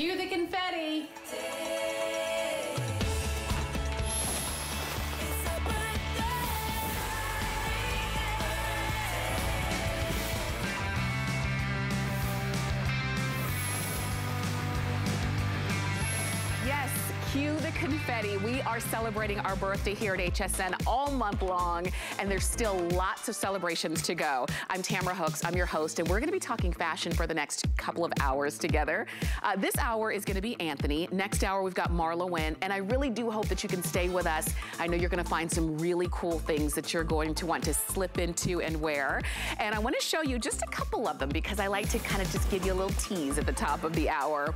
Cue the confetti. Cue the confetti. We are celebrating our birthday here at HSN all month long, and there's still lots of celebrations to go. I'm Tamara Hooks, I'm your host, and we're gonna be talking fashion for the next couple of hours together. This hour is gonna be Antthony. Next hour, we've got Marla Wynn, and I really do hope that you can stay with us. I know you're gonna find some really cool things that you're going to want to slip into and wear. And I wanna show you just a couple of them because I like to kind of just give you a little tease at the top of the hour.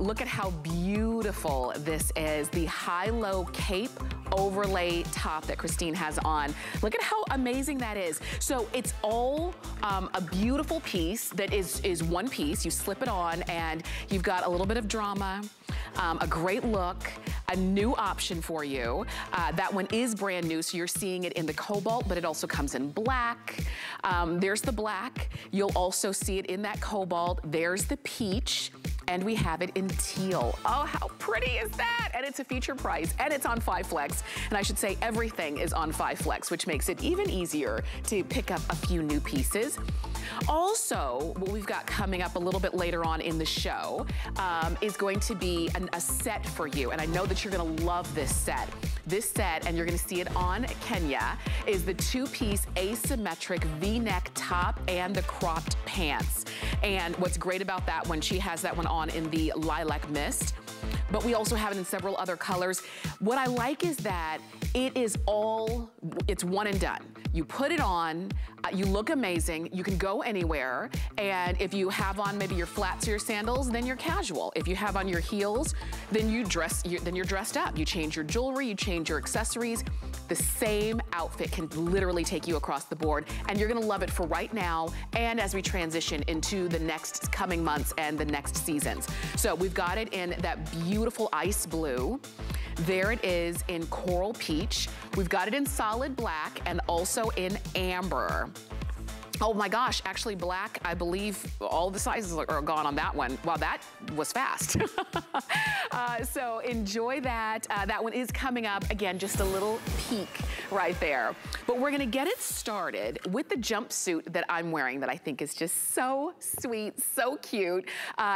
Look at how beautiful this is, the high-low cape overlay top that Christine has on. Look at how amazing that is. So it's all a beautiful piece that is one piece. You slip it on and you've got a little bit of drama, a great look, a new option for you. That one is brand new, so you're seeing it in the cobalt, but it also comes in black. There's the black. You'll also see it in that cobalt. There's the peach. And we have it in teal. Oh, how pretty is that? And it's a feature price, and it's on 5Flex. And I should say everything is on 5Flex, which makes it even easier to pick up a few new pieces. Also, what we've got coming up a little bit later on in the show is going to be a set for you. And I know that you're gonna love this set. This set, and you're gonna see it on Kenya, is the two-piece asymmetric V-neck top and the cropped pants. And what's great about that one, she has that one on in the lilac mist, but we also have it in several other colors. What I like is that it is all, it's one and done. You put it on, you look amazing, you can go anywhere, and if you have on maybe your flats or your sandals, then you're casual. If you have on your heels, then you're dressed up. You change your jewelry, you change your accessories. The same outfit can literally take you across the board, and you're gonna love it for right now and as we transition into the next coming months and the next seasons. So we've got it in that beautiful ice blue. There it is in coral peach. We've got it in solid black and also in amber. Oh my gosh, actually black, I believe all the sizes are gone on that one. Wow, that was fast. So enjoy that. That one is coming up. Again, just a little peek right there. But we're gonna get it started with the jumpsuit that I'm wearing that I think is just so sweet, so cute.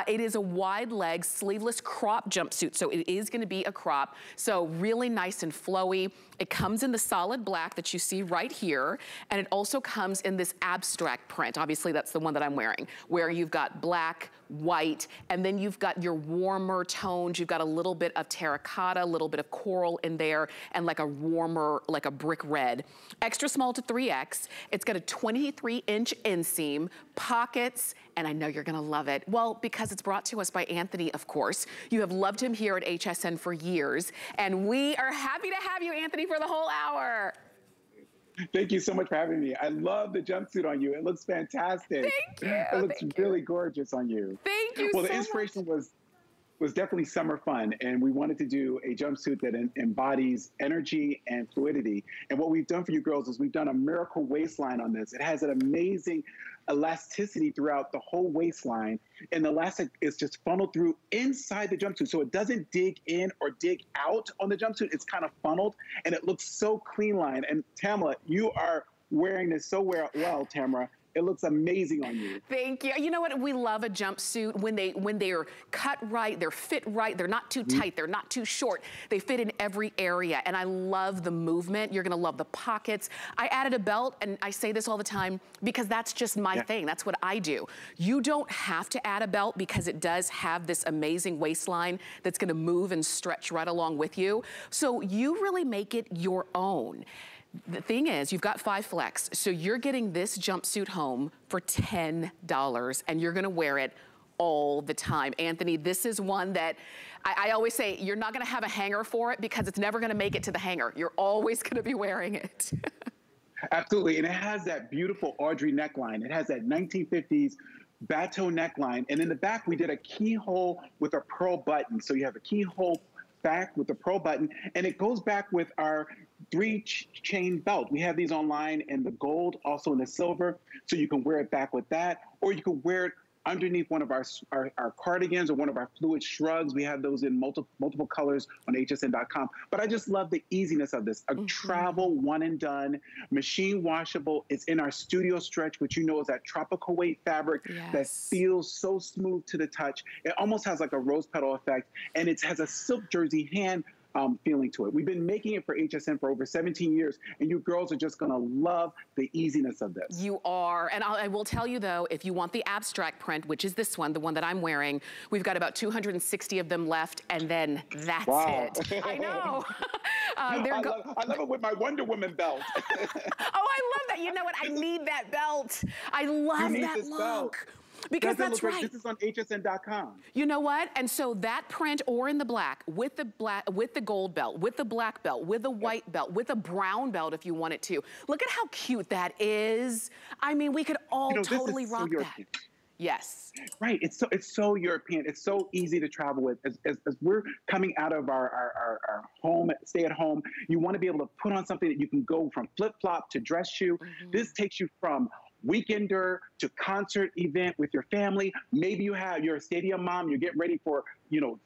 It is a wide leg, sleeveless crop jumpsuit. So it is gonna be a crop. So really nice and flowy. It comes in the solid black that you see right here. And it also comes in this absolute abstract print, obviously that's the one that I'm wearing, where you've got black, white, and then you've got your warmer tones. You've got a little bit of terracotta, a little bit of coral in there, and like a warmer, like a brick red. Extra small to 3X. It's got a 23-inch inseam, pockets, and I know you're gonna love it. Well, because it's brought to us by Antthony, of course. You have loved him here at HSN for years, and we are happy to have you, Antthony, for the whole hour. Thank you so much for having me. I love the jumpsuit on you. It looks fantastic. Thank you. It looks really gorgeous on you. Thank you so much. Well, the inspiration was definitely summer fun, and we wanted to do a jumpsuit that embodies energy and fluidity. And what we've done for you girls is we've done a miracle waistline on this. It has an amazing elasticity throughout the whole waistline, and the elastic is just funneled through inside the jumpsuit, so it doesn't dig in or dig out on the jumpsuit. It's kind of funneled, and it looks so clean line. And Tamara, you are wearing this so well, Tamara. It looks amazing on you. Thank you. You know what? We love a jumpsuit when they're cut right, they're fit right, they're not too tight, they're not too short. They fit in every area, and I love the movement. You're gonna love the pockets. I added a belt, and I say this all the time because that's just my thing. That's what I do. You don't have to add a belt because it does have this amazing waistline that's gonna move and stretch right along with you. So you really make it your own. The thing is, you've got 5Flex, so you're getting this jumpsuit home for $10, and you're gonna wear it all the time. Antthony, this is one that I always say, you're not gonna have a hanger for it because it's never gonna make it to the hanger. You're always gonna be wearing it. Absolutely, and it has that beautiful Audrey neckline. It has that 1950s bateau neckline, and in the back, we did a keyhole with a pearl button. So you have a keyhole back with the pearl button, and it goes back with our 3-chain belt. We have these online in the gold, also in the silver, so you can wear it back with that, or you can wear it underneath one of our cardigans or one of our fluid shrugs. We have those in multiple colors on hsn.com. But I just love the easiness of this. A travel one and done, machine washable. It's in our studio stretch, which you know is that tropical weight fabric that feels so smooth to the touch. It almost has like a rose petal effect, and it has a silk jersey hand feeling to it. We've been making it for HSN for over 17 years, and you girls are just gonna love the easiness of this. You are, and I will tell you though, if you want the abstract print, which is this one, the one that I'm wearing, we've got about 260 of them left, and then that's it. I know. I love it with my Wonder Woman belt. Oh, I love that. You know what? I need that belt. I love that look. Belt. Because that's right. This is on hsn.com. You know what? And so that print, or in the black, with the gold belt, with the black belt, with the white belt, with a brown belt if you want it to. Look at how cute that is. I mean, we could all totally rock that. Yes. Right. It's so European. It's so easy to travel with. As we're coming out of our home, stay at home, you want to be able to put on something that you can go from flip-flop to dress shoe. This takes you from weekender to concert event with your family. Maybe you're a stadium mom, you're getting ready for, you know,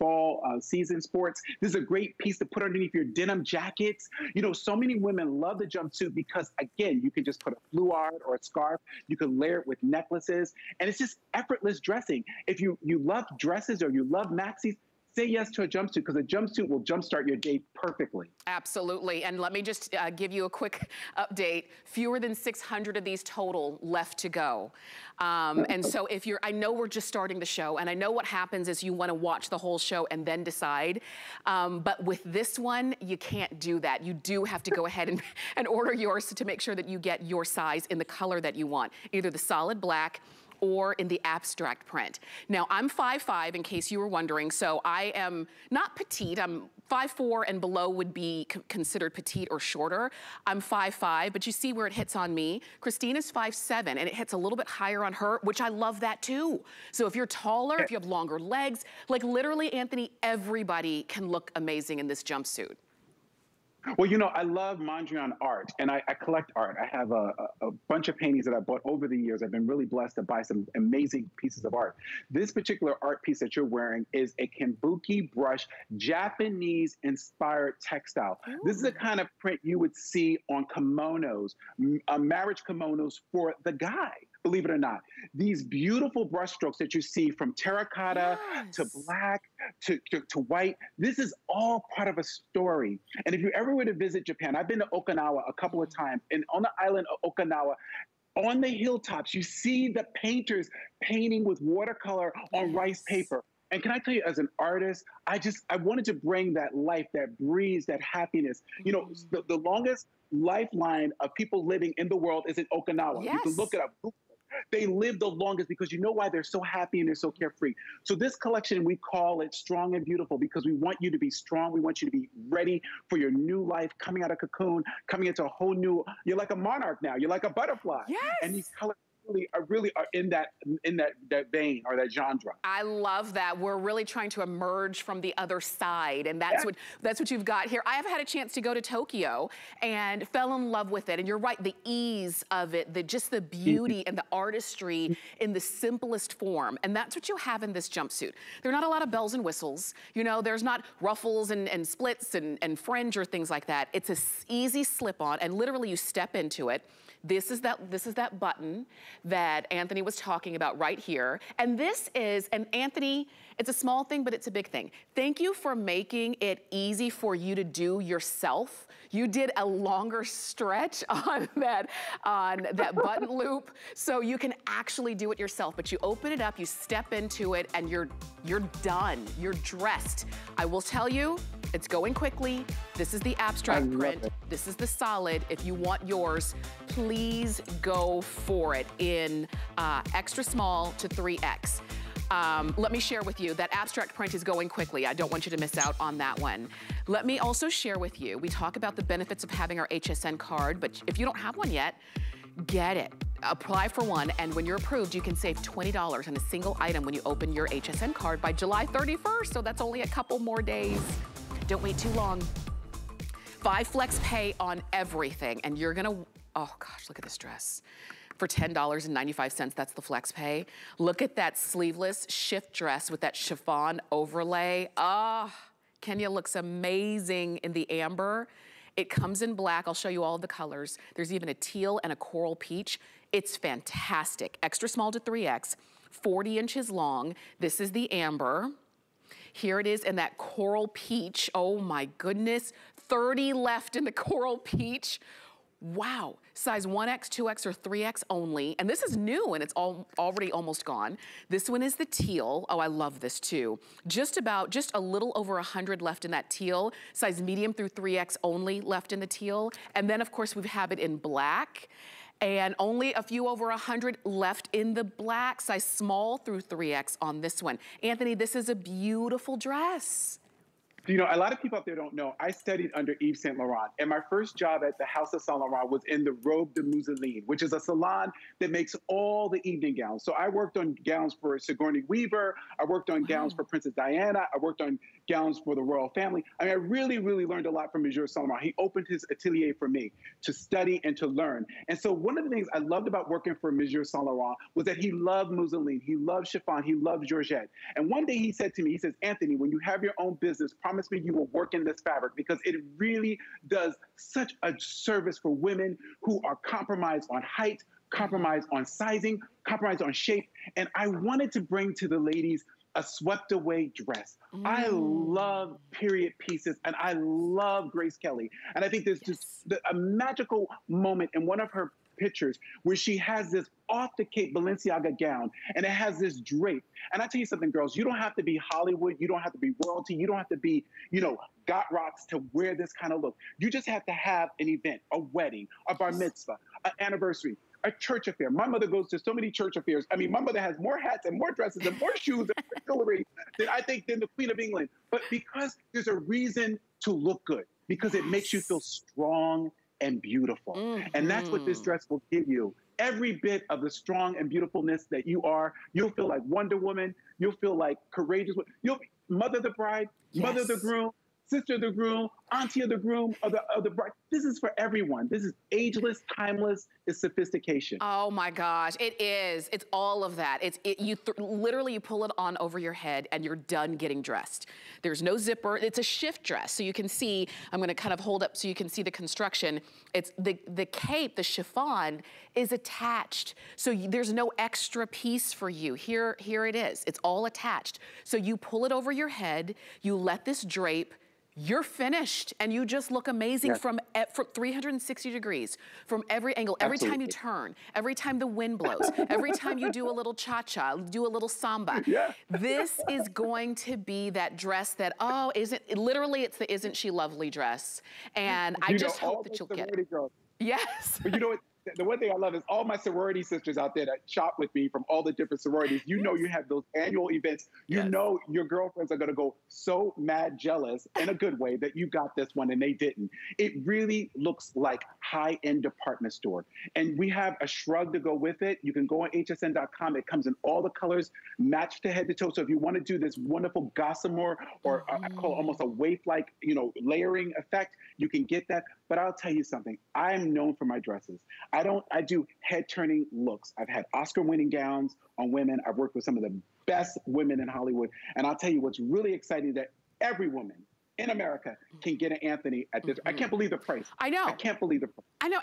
fall season sports. This is a great piece to put underneath your denim jackets. You know, so many women love the jumpsuit because, again, you can just put a fluard or a scarf. You can layer it with necklaces, and it's just effortless dressing. If you love dresses or you love maxis, say yes to a jumpsuit, because a jumpsuit will jumpstart your day perfectly. Absolutely, and let me just give you a quick update. Fewer than 600 of these total left to go. And so if you're, I know we're just starting the show, and I know what happens is you wanna watch the whole show and then decide, but with this one, you can't do that. You do have to go ahead and order yours to make sure that you get your size in the color that you want, either the solid black or in the abstract print. Now, I'm 5'5", in case you were wondering, so I am not petite. I'm 5'4", and below would be considered petite or shorter. I'm 5'5", but you see where it hits on me. Christina's 5'7", and it hits a little bit higher on her, which I love that too. So if you're taller, if you have longer legs, like literally, Antthony, everybody can look amazing in this jumpsuit. Well, you know, I love Mondrian art, and I collect art. I have a bunch of paintings that I bought over the years. I've been really blessed to buy some amazing pieces of art. This particular art piece that you're wearing is a Kambuki brush, Japanese-inspired textile. Ooh. This is the kind of print you would see on kimonos, marriage kimonos for the guy. Believe it or not, these beautiful brushstrokes that you see from terracotta to black to white, this is all part of a story. And if you ever were to visit Japan, I've been to Okinawa a couple of times, and on the island of Okinawa, on the hilltops, you see the painters painting with watercolor on rice paper. And can I tell you, as an artist, I wanted to bring that life, that breeze, that happiness. You know, the longest lifeline of people living in the world is in Okinawa. You can look it up. They live the longest because you know why? They're so happy and they're so carefree. So this collection, we call it Strong and Beautiful, because we want you to be strong. We want you to be ready for your new life, coming out of cocoon, coming into a whole new, you're like a monarch now. You're like a butterfly. Yes. And these colors really are in that vein or that genre. I love that. We're really trying to emerge from the other side, and that's what you've got here. I have had a chance to go to Tokyo and fell in love with it. And you're right, the ease of it, just the beauty and the artistry in the simplest form. And that's what you have in this jumpsuit. There are not a lot of bells and whistles. You know, there's not ruffles and splits and fringe or things like that. It's an easy slip on, and literally you step into it. This is that button that Antthony was talking about right here. And this is, and Antthony, it's a small thing, but it's a big thing. Thank you for making it easy for you to do yourself. You did a longer stretch on that button loop, so you can actually do it yourself. But you open it up, you step into it, and you're done. You're dressed. I will tell you, it's going quickly. This is the abstract print. This is the solid. If you want yours, please go for it in extra small to 3X. Let me share with you that abstract print is going quickly. I don't want you to miss out on that one. Let me also share with you, we talk about the benefits of having our HSN card, but if you don't have one yet, get it. Apply for one, and when you're approved, you can save $20 on a single item when you open your HSN card by July 31st, so that's only a couple more days. Don't wait too long. Buy flex pay on everything, and you're gonna, oh gosh, look at this dress. for $10.95. That's the flex pay. Look at that sleeveless shift dress with that chiffon overlay. Ah, oh, Kenya looks amazing in the amber. It comes in black. I'll show you all the colors. There's even a teal and a coral peach. It's fantastic. Extra small to 3X, 40 inches long. This is the amber. Here it is in that coral peach. Oh my goodness, 30 left in the coral peach. Wow, size 1X, 2X, or 3X only. And this is new and it's already almost gone. This one is the teal. Oh, I love this too. Just a little over 100 left in that teal. Size medium through 3X only left in the teal. And then of course we have it in black. And only a few over 100 left in the black, size small through 3X on this one. Anthony, this is a beautiful dress. You know, a lot of people out there don't know, I studied under Yves Saint Laurent, and my first job at the House of Saint Laurent was in the Robe de Mousseline, which is a salon that makes all the evening gowns. So I worked on gowns for Sigourney Weaver, I worked on gowns for Princess Diana, I worked on gowns for the royal family. I mean, I really, really learned a lot from Monsieur Saint Laurent. He opened his atelier for me to study and to learn. And so one of the things I loved about working for Monsieur Saint Laurent was that he loved mousseline, he loved chiffon, he loved Georgette. And one day he said to me, he says, Anthony, when you have your own business, promise me you will work in this fabric because it really does such a service for women who are compromised on height, compromised on sizing, compromised on shape. And I wanted to bring to the ladies a swept away dress. I love period pieces and I love Grace Kelly. And I think there's just a magical moment in one of her pictures where she has this off the cape Balenciaga gown and it has this drape. And I tell you something, girls, you don't have to be Hollywood, you don't have to be royalty, you don't have to be, you know, got rocks to wear this kind of look. You just have to have an event, a wedding, a bar mitzvah, an anniversary, a church affair. My mother goes to so many church affairs. I mean, my mother has more hats and more dresses and more shoes and more jewelry than I think than the Queen of England. But because there's a reason to look good, because it makes you feel strong and beautiful. And that's what this dress will give you. Every bit of the strong and beautifulness that you are, you'll feel like Wonder Woman, you'll feel like courageous. You'll be mother the bride, mother the groom, sister the groom, auntie of the groom, of the bride. This is for everyone. This is ageless, timeless, it's sophistication. Oh my gosh, it is. It's all of that. Literally you pull it on over your head and you're done getting dressed. There's no zipper. It's a shift dress. So you can see, I'm gonna kind of hold up so you can see the construction. It's the cape, the chiffon is attached. So there's no extra piece for you. Here it is. It's all attached. So you pull it over your head, you let this drape, you're finished and you just look amazing from 360 degrees, from every angle, every time you turn, every time the wind blows, every time you do a little cha-cha, do a little samba. This is going to be that dress that, oh, it's the Isn't She Lovely dress. And I just hope that you'll get it. Girls. Yes. But you know what? The one thing I love is all my sorority sisters out there that shop with me from all the different sororities, you know you have those annual events. You know your girlfriends are going to go so mad jealous in a good way that you got this one and they didn't. It really looks like high-end department store. And we have a shrug to go with it. You can go on hsn.com. It comes in all the colors, matched to head to toe. So if you want to do this wonderful gossamer or I call it almost a waif-like, you know, layering effect, you can get that. But I'll tell you something. I'm known for my dresses. I do head-turning looks. I've had Oscar-winning gowns on women. I've worked with some of the best women in Hollywood. And I'll tell you what's really exciting that every woman in America can get an Anthony at this. I can't believe the price. I know. I can't believe the price. I know,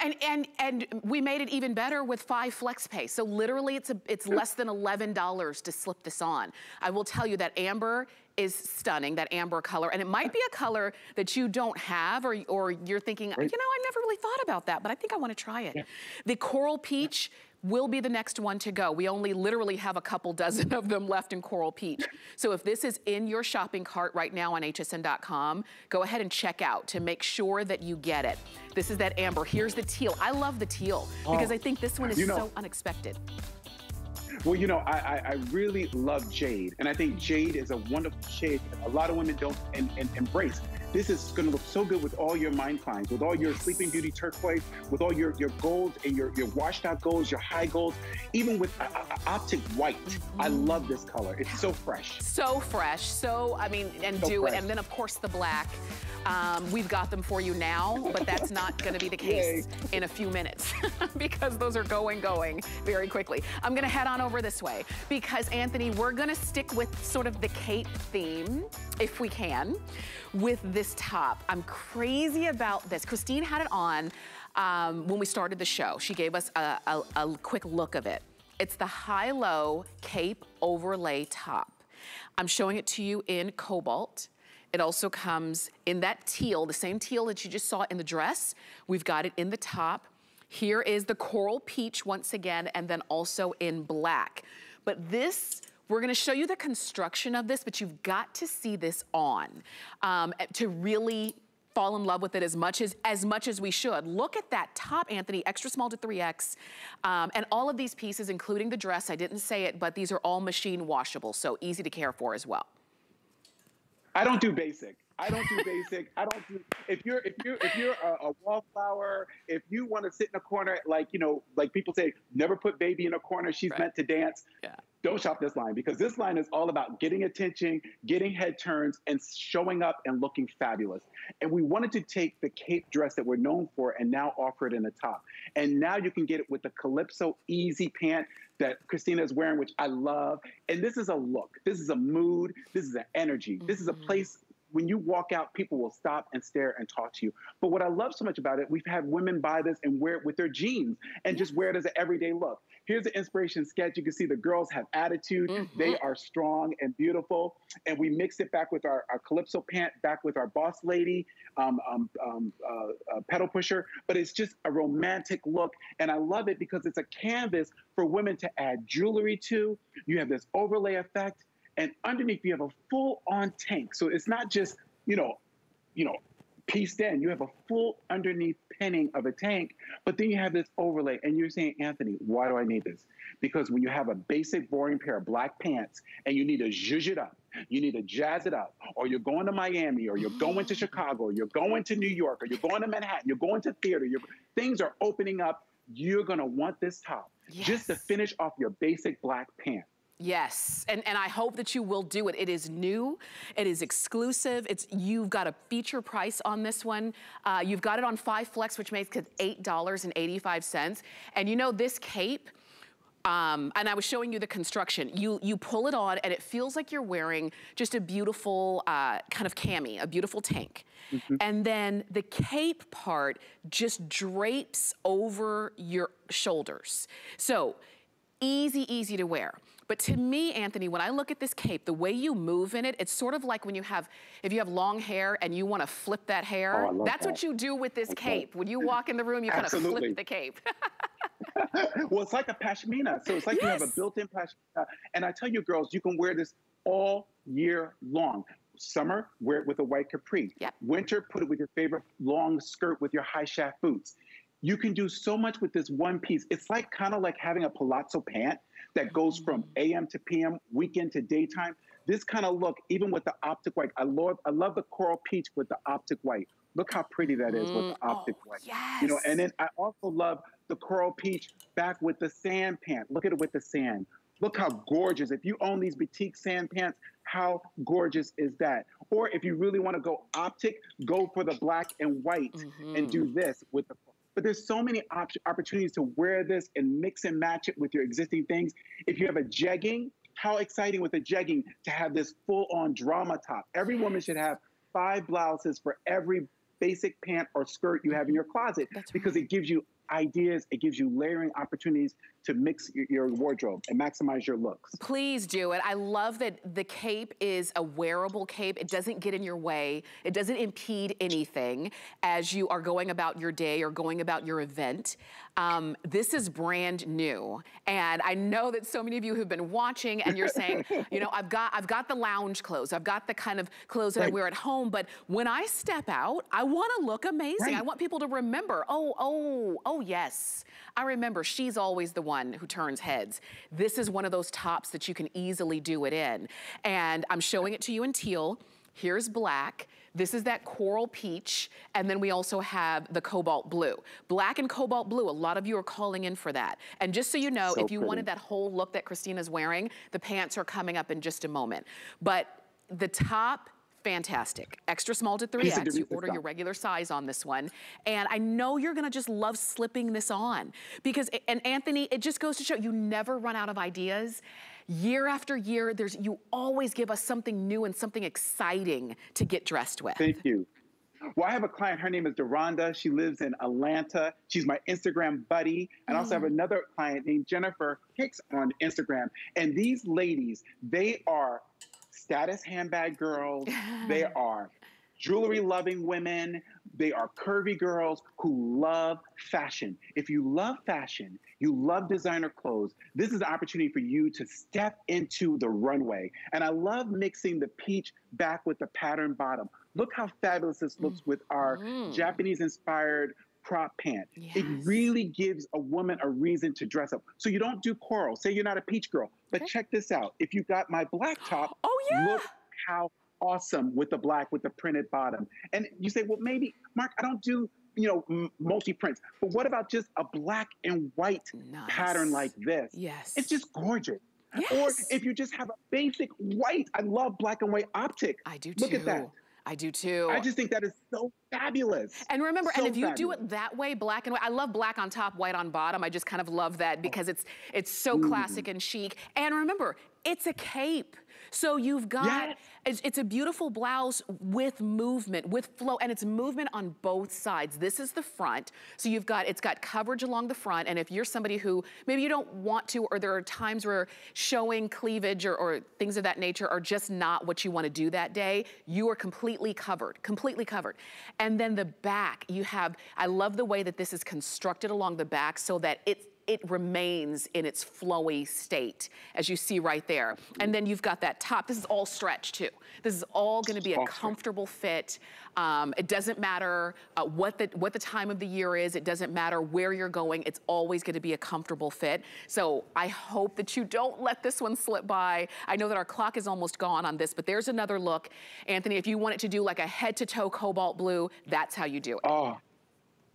and we made it even better with 5 flex pay. So literally it's less than $11 to slip this on. I will tell you that amber is stunning, that amber color. And it might be a color that you don't have or you're thinking, you know, I never really thought about that, but I think I want to try it. The coral peach will be the next one to go. We only literally have a couple dozen of them left in coral peach. So if this is in your shopping cart right now on hsn.com, go ahead and check out to make sure that you get it. This is that amber. Here's the teal. I love the teal because I think this one is so unexpected. Well, you know, I really love jade, and I think jade is a wonderful shade that a lot of women don't embrace. This is going to look so good with all your mine finds, with all your Sleeping Beauty turquoise, with all your golds and your washed out golds, your high golds, even with optic white. I love this color. It's so fresh. So fresh. So, I mean, and so fresh. And then, of course, the black. We've got them for you now, but that's not going to be the case in a few minutes because those are going very quickly. I'm going to head on over this way because, Antthony, we're going to stick with sort of the cape theme, if we can, with this top. I'm crazy about this. Christine had it on when we started the show. She gave us a quick look of it. It's the high-low cape overlay top. I'm showing it to you in cobalt. It also comes in that teal, the same teal that you just saw in the dress. We've got it in the top. Here is the coral peach once again, and then also in black. But this, we're gonna show you the construction of this, but you've got to see this on to really fall in love with it as much as we should. Look at that top, Antthony, extra small to 3X. And all of these pieces, including the dress, I didn't say it, but these are all machine washable, so easy to care for as well. I don't do basic. I don't do basic. I don't do, if you're a wallflower, if you want to sit in a corner, like, you know, like people say, never put baby in a corner, she's meant to dance. Yeah. Don't shop this line, because this line is all about getting attention, getting head turns, and showing up and looking fabulous. And we wanted to take the cape dress that we're known for and now offer it in the top. And now you can get it with the Calypso Easy pant that Christina is wearing, which I love. And this is a look. This is a mood. This is an energy. Mm-hmm. This is a place when you walk out, people will stop and stare and talk to you. But what I love so much about it, we've had women buy this and wear it with their jeans and just wear it as an everyday look. Here's the inspiration sketch. You can see the girls have attitude. Mm-hmm. They are strong and beautiful. And we mix it back with our Calypso pant, back with our boss lady, pedal pusher. But it's just a romantic look. And I love it because it's a canvas for women to add jewelry to. You have this overlay effect. And underneath, you have a full-on tank. So it's not just, you know, pieced in. You have a full underneath pinning of a tank, but then you have this overlay. And you're saying, Antthony, why do I need this? Because when you have a basic, boring pair of black pants and you need to zhuzh it up, you need to jazz it up, or you're going to Miami, or you're going to Chicago, or you're going to New York, or you're going to Manhattan, you're going to theater, things are opening up. You're going to want this top just to finish off your basic black pants. Yes, and I hope that you will do it. It is new, it is exclusive, you've got a feature price on this one. You've got it on 5 Flex, which makes it $8.85. And you know this cape, and I was showing you the construction. You pull it on and it feels like you're wearing just a beautiful kind of cami, a beautiful tank. Mm-hmm. And then the cape part just drapes over your shoulders. So easy to wear. But to me, Antthony, when I look at this cape, the way you move in it, it's sort of like when you have, if you have long hair and you want to flip that hair, that's what you do with this cape. When you walk in the room, you kind of flip the cape. Well, it's like a pashmina. So it's like you have a built-in pashmina. And I tell you, girls, you can wear this all year long. Summer, wear it with a white capri. Yep. Winter, put it with your favorite long skirt with your high shaft boots. You can do so much with this one piece. It's like kind of like having a palazzo pant that goes from AM to PM, weekend to daytime. This kind of look, even with the optic white, I love the coral peach with the optic white. Look how pretty that is with the optic white. Yes. You know, and then I also love the coral peach back with the sand pant. Look at it with the sand. Look how gorgeous. If you own these boutique sand pants, how gorgeous is that? Or if you really want to go optic, go for the black and white and do this with the. But there's so many opportunities to wear this and mix and match it with your existing things. If you have a jegging, how exciting with a jegging to have this full-on drama top. Every woman should have 5 blouses for every basic pant or skirt you have in your closet. That's because it gives you ideas, it gives you layering opportunities to mix your wardrobe and maximize your looks. Please do it. I love that the cape is a wearable cape. It doesn't get in your way. It doesn't impede anything as you are going about your day or going about your event. This is brand new. And I know that so many of you have been watching and you're saying, you know, I've got the lounge clothes. I've got the kind of clothes that I wear at home. But when I step out, I want to look amazing. I want people to remember, oh yes, I remember she's always the one who turns heads. This is one of those tops that you can easily do it in. And I'm showing it to you in teal. Here's black. This is that coral peach. And then we also have the cobalt blue. Black and cobalt blue, a lot of you are calling in for that. And just so you know, if you wanted that whole look that Christina's wearing, the pants are coming up in just a moment. But the top fantastic. Extra small to 3X. You order your regular size on this one. And I know you're gonna just love slipping this on because, and Antthony, it just goes to show you never run out of ideas. Year after year, you always give us something new and something exciting to get dressed with. Thank you. Well, I have a client, her name is Deronda. She lives in Atlanta. She's my Instagram buddy. And I also have another client named Jennifer Hicks on Instagram. And these ladies, they are status handbag girls. They are jewelry-loving women. They are curvy girls who love fashion. If you love fashion, you love designer clothes, this is an opportunity for you to step into the runway. And I love mixing the peach back with the pattern bottom. Look how fabulous this looks with our Japanese-inspired crop pant. Yes. It really gives a woman a reason to dress up. So you don't do coral. Say you're not a peach girl. But check this out. If you got my black top, look how awesome with the black, with the printed bottom. And you say, well, maybe, Mark, I don't do, you know, multi-prints. But what about just a black and white pattern like this? Yes. It's just gorgeous. Yes. Or if you just have a basic white, I love black and white optic. I do too. Look at that. I do too. I just think that is so fabulous. And remember, so and if you do it that way, black and white, I love black on top, white on bottom. I just kind of love that because it's so classic and chic. And remember, it's a cape. So you've got, it's a beautiful blouse with movement, with flow, and it's movement on both sides. This is the front. So you've got, it's got coverage along the front. And if you're somebody who maybe you don't want to, or there are times where showing cleavage or things of that nature are just not what you want to do that day, you are completely covered, And then the back, you have, I love the way that this is constructed along the back so that it remains in its flowy state, as you see right there. And then you've got that top. This is all stretch, too. This is all going to be a comfortable fit. It doesn't matter what the time of the year is. It doesn't matter where you're going. It's always going to be a comfortable fit. So I hope that you don't let this one slip by. I know that our clock is almost gone on this, but there's another look. Antthony, if you want it to do like a head-to-toe cobalt blue, that's how you do it. Oh.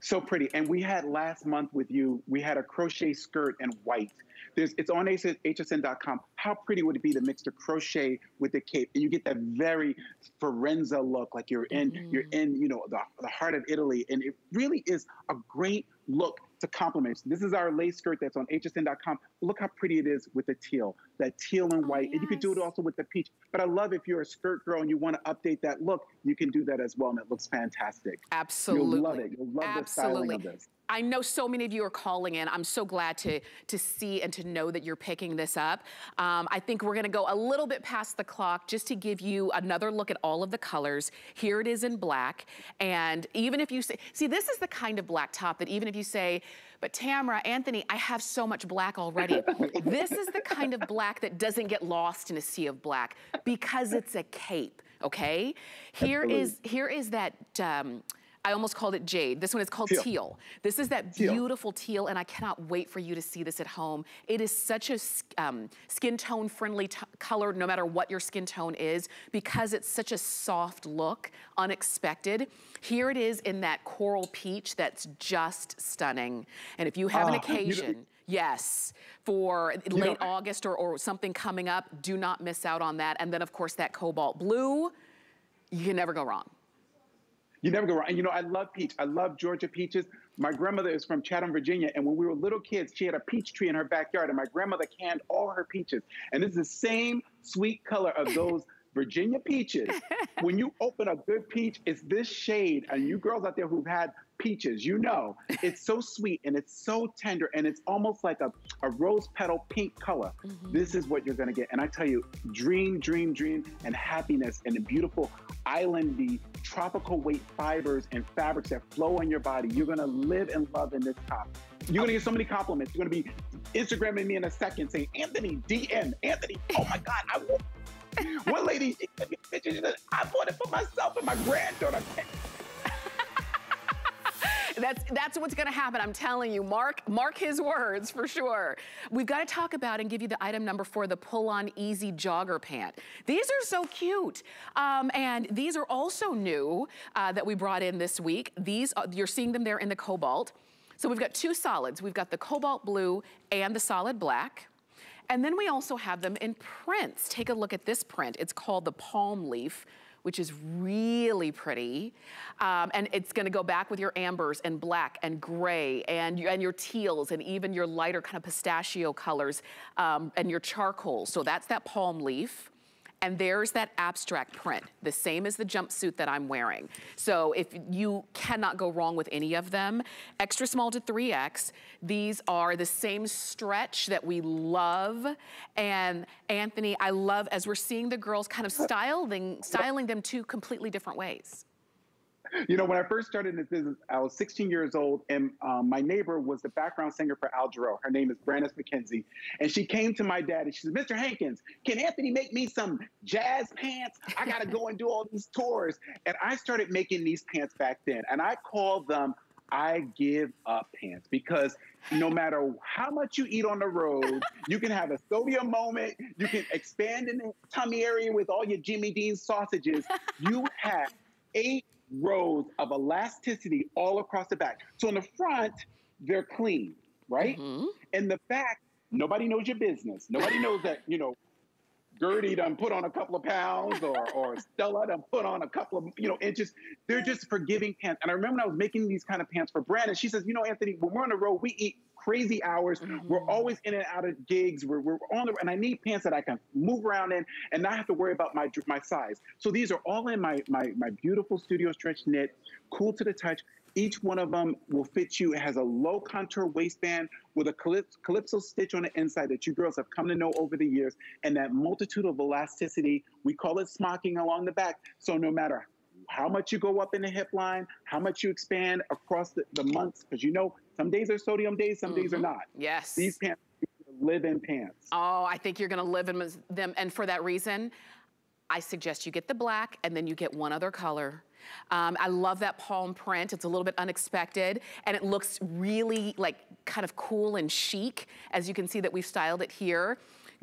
So pretty. And we had last month with you, we had a crochet skirt in white. It's on hsn.com. How pretty would it be to mix the crochet with the cape? And you get that very Forenza look, like you're in, you know, the heart of Italy. And it really is a great look to compliment. This is our lace skirt that's on hsn.com. Look how pretty it is with the teal, that teal and white. And you can do it also with the peach. But I love if you're a skirt girl and you want to update that look, you can do that as well. And it looks fantastic. Absolutely. You'll love it. You'll love the styling of this. I know so many of you are calling in. I'm so glad to see and to know that you're picking this up. I think we're gonna go a little bit past the clock just to give you another look at all of the colors. Here it is in black. And even if you say, see, this is the kind of black top that even if you say, but Tamara, Antthony, I have so much black already. This is the kind of black that doesn't get lost in a sea of black because it's a cape, okay? Here is that, I almost called it jade. This one is called teal. This is that beautiful teal, and I cannot wait for you to see this at home. It is such a skin tone friendly color, no matter what your skin tone is, because it's such a soft look, unexpected. Here it is in that coral peach that's just stunning. And if you have an occasion, for late August or something coming up, do not miss out on that. And then of course that cobalt blue, you can never go wrong. You never go wrong. And you know, I love peach. I love Georgia peaches. My grandmother is from Chatham, Virginia, and when we were little kids, she had a peach tree in her backyard, and my grandmother canned all her peaches. And it's the same sweet color of those Virginia peaches. When you open a good peach, it's this shade. And you girls out there who've had peaches, you know, it's so sweet and it's so tender, and it's almost like a rose petal pink color. This is what you're gonna get. And I tell you, dream, dream, dream, and happiness, and the beautiful islandy tropical weight fibers and fabrics that flow on your body. You're gonna live and love in this top. You're gonna get so many compliments. You're gonna be Instagramming me in a second saying, Antthony, DM, Antthony, oh my God, I want. One lady, she took me pictures, she said, I bought it for myself and my granddaughter. That's what's gonna happen, I'm telling you. Mark his words for sure. We've gotta talk about and give you the item number 4, the pull-on easy jogger pant. These are so cute. And these are also new that we brought in this week. These, you're seeing them there in the cobalt. So we've got two solids. We've got the cobalt blue and the solid black. And then we also have them in prints. Take a look at this print. It's called the palm leaf, which is really pretty. And it's gonna go back with your ambers and black and gray and your teals and even your lighter kind of pistachio colors and your charcoal. So that's that palm leaf. And there's that abstract print, the same as the jumpsuit that I'm wearing. So if you cannot go wrong with any of them. Extra small to 3X, these are the same stretch that we love. And Antthony, I love as we're seeing the girls kind of styling them two completely different ways. You know, when I first started in this business, I was 16 years old, and my neighbor was the background singer for Al Jarreau. Her name is Brandice McKenzie. And she came to my dad, and she said, Mr. Hankins, can Antthony make me some jazz pants? I got to go and do all these tours. And I started making these pants back then, and I called them I Give Up Pants, because no matter how much you eat on the road, you can have a sodium moment, you can expand in the tummy area with all your Jimmy Dean sausages. You have 8 rows of elasticity all across the back. So in the front, they're clean, right? Mm-hmm. In the back, nobody knows your business. Nobody knows that, you know, Gertie done put on a couple of pounds or Stella done put on a couple of, you know, inches. They're just forgiving pants. And I remember when I was making these kind of pants for Brandice, she says, you know, Antthony, when we're on the road, we eat crazy hours. Mm-hmm. We're always in and out of gigs. We're on the road, and I need pants that I can move around in and not have to worry about my size. So these are all in my beautiful studio stretch knit, cool to the touch. Each one of them will fit you. It has a low contour waistband with a calypso stitch on the inside that you girls have come to know over the years, and that multitude of elasticity. We call it smocking along the back. So no matter how much you go up in the hip line, how much you expand across the months, because you know some days are sodium days, some days are not. Yes. These pants are live-in pants. Oh, I think you're gonna live in them, and for that reason, I suggest you get the black and then you get one other color. I love that palm print. It's a little bit unexpected and it looks really like kind of cool and chic, as you can see that we've styled it here.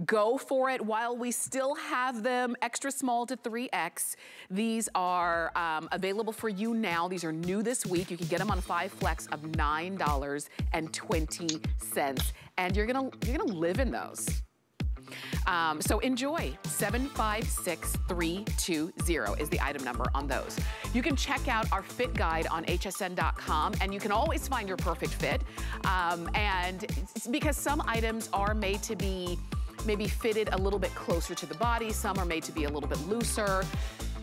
Go for it while we still have them. Extra small to 3X. These are available for you now. These are new this week. You can get them on 5 Flex of $9.20. And you're gonna live in those. So enjoy. 756320 is the item number on those. You can check out our fit guide on hsn.com, and you can always find your perfect fit. And it's because some items are made to be maybe fitted a little bit closer to the body. Some are made to be a little bit looser.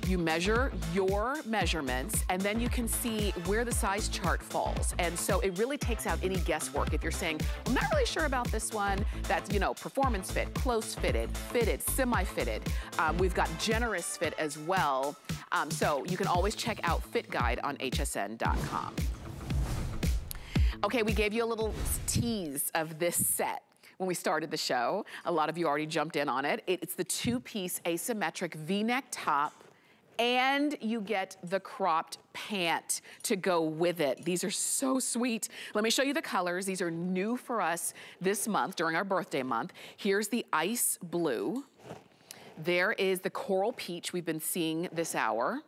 You measure your measurements, and then you can see where the size chart falls. And so it really takes out any guesswork. If you're saying, I'm not really sure about this one, that's, you know, performance fit, close fitted, fitted, semi-fitted. We've got generous fit as well. So you can always check out Fit Guide on hsn.com. Okay, we gave you a little tease of this set when we started the show. A lot of you already jumped in on it. It's the two-piece asymmetric V-neck top, and you get the cropped pant to go with it. These are so sweet. Let me show you the colors. These are new for us this month during our birthday month. Here's the ice blue. There is the coral peach we've been seeing this hour.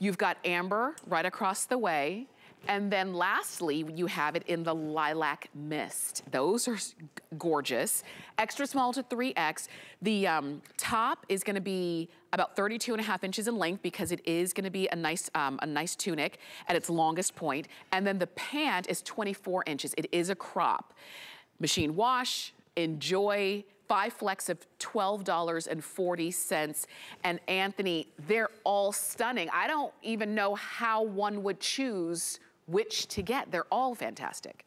You've got amber right across the way. And then lastly, you have it in the lilac mist. Those are gorgeous. Extra small to 3X. The top is gonna be about 32.5 inches in length, because it is gonna be a nice tunic at its longest point. And then the pant is 24 inches. It is a crop. Machine wash, enjoy. 5 Flex of $12.40. And Antthony, they're all stunning. I don't even know how one would choose which to get. They're all fantastic.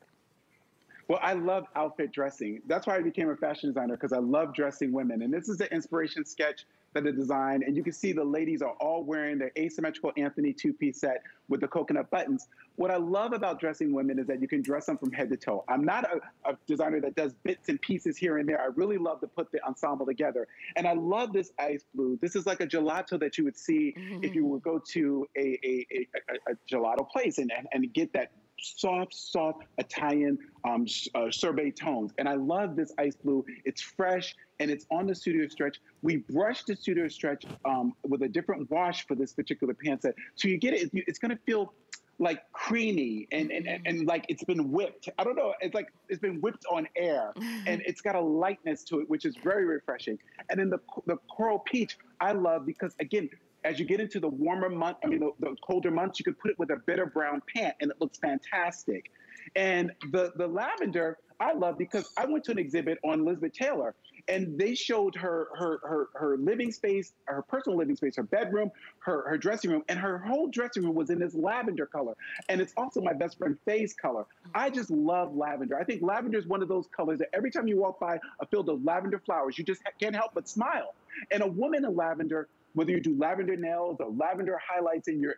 Well, I love outfit dressing. That's why I became a fashion designer, because I love dressing women. And this is the inspiration sketch that I designed. And you can see the ladies are all wearing their asymmetrical Antthony two-piece set with the coconut buttons. What I love about dressing women is that you can dress them from head to toe. I'm not a designer that does bits and pieces here and there. I really love to put the ensemble together. And I love this ice blue. This is like a gelato that you would see if you would go to a gelato place and get that soft Italian sorbet tones. And I love this ice blue. It's fresh and it's on the studio stretch. We brushed the studio stretch with a different wash for this particular pant set. So you get it, it's gonna feel like creamy and like it's been whipped. I don't know, it's like it's been whipped on air, and it's got a lightness to it, which is very refreshing. And then the coral peach, I love because, again, As you get into the warmer month, I mean, the colder months, you could put it with a bitter brown pant and it looks fantastic. And the lavender, I love because I went to an exhibit on Elizabeth Taylor and they showed her living space, her personal living space, her bedroom, her dressing room, and her whole dressing room was in this lavender color. And it's also my best friend Faye's color. I just love lavender. I think lavender is one of those colors that every time you walk by a field of lavender flowers, you just can't help but smile. And a woman in lavender, whether you do lavender nails or lavender highlights in your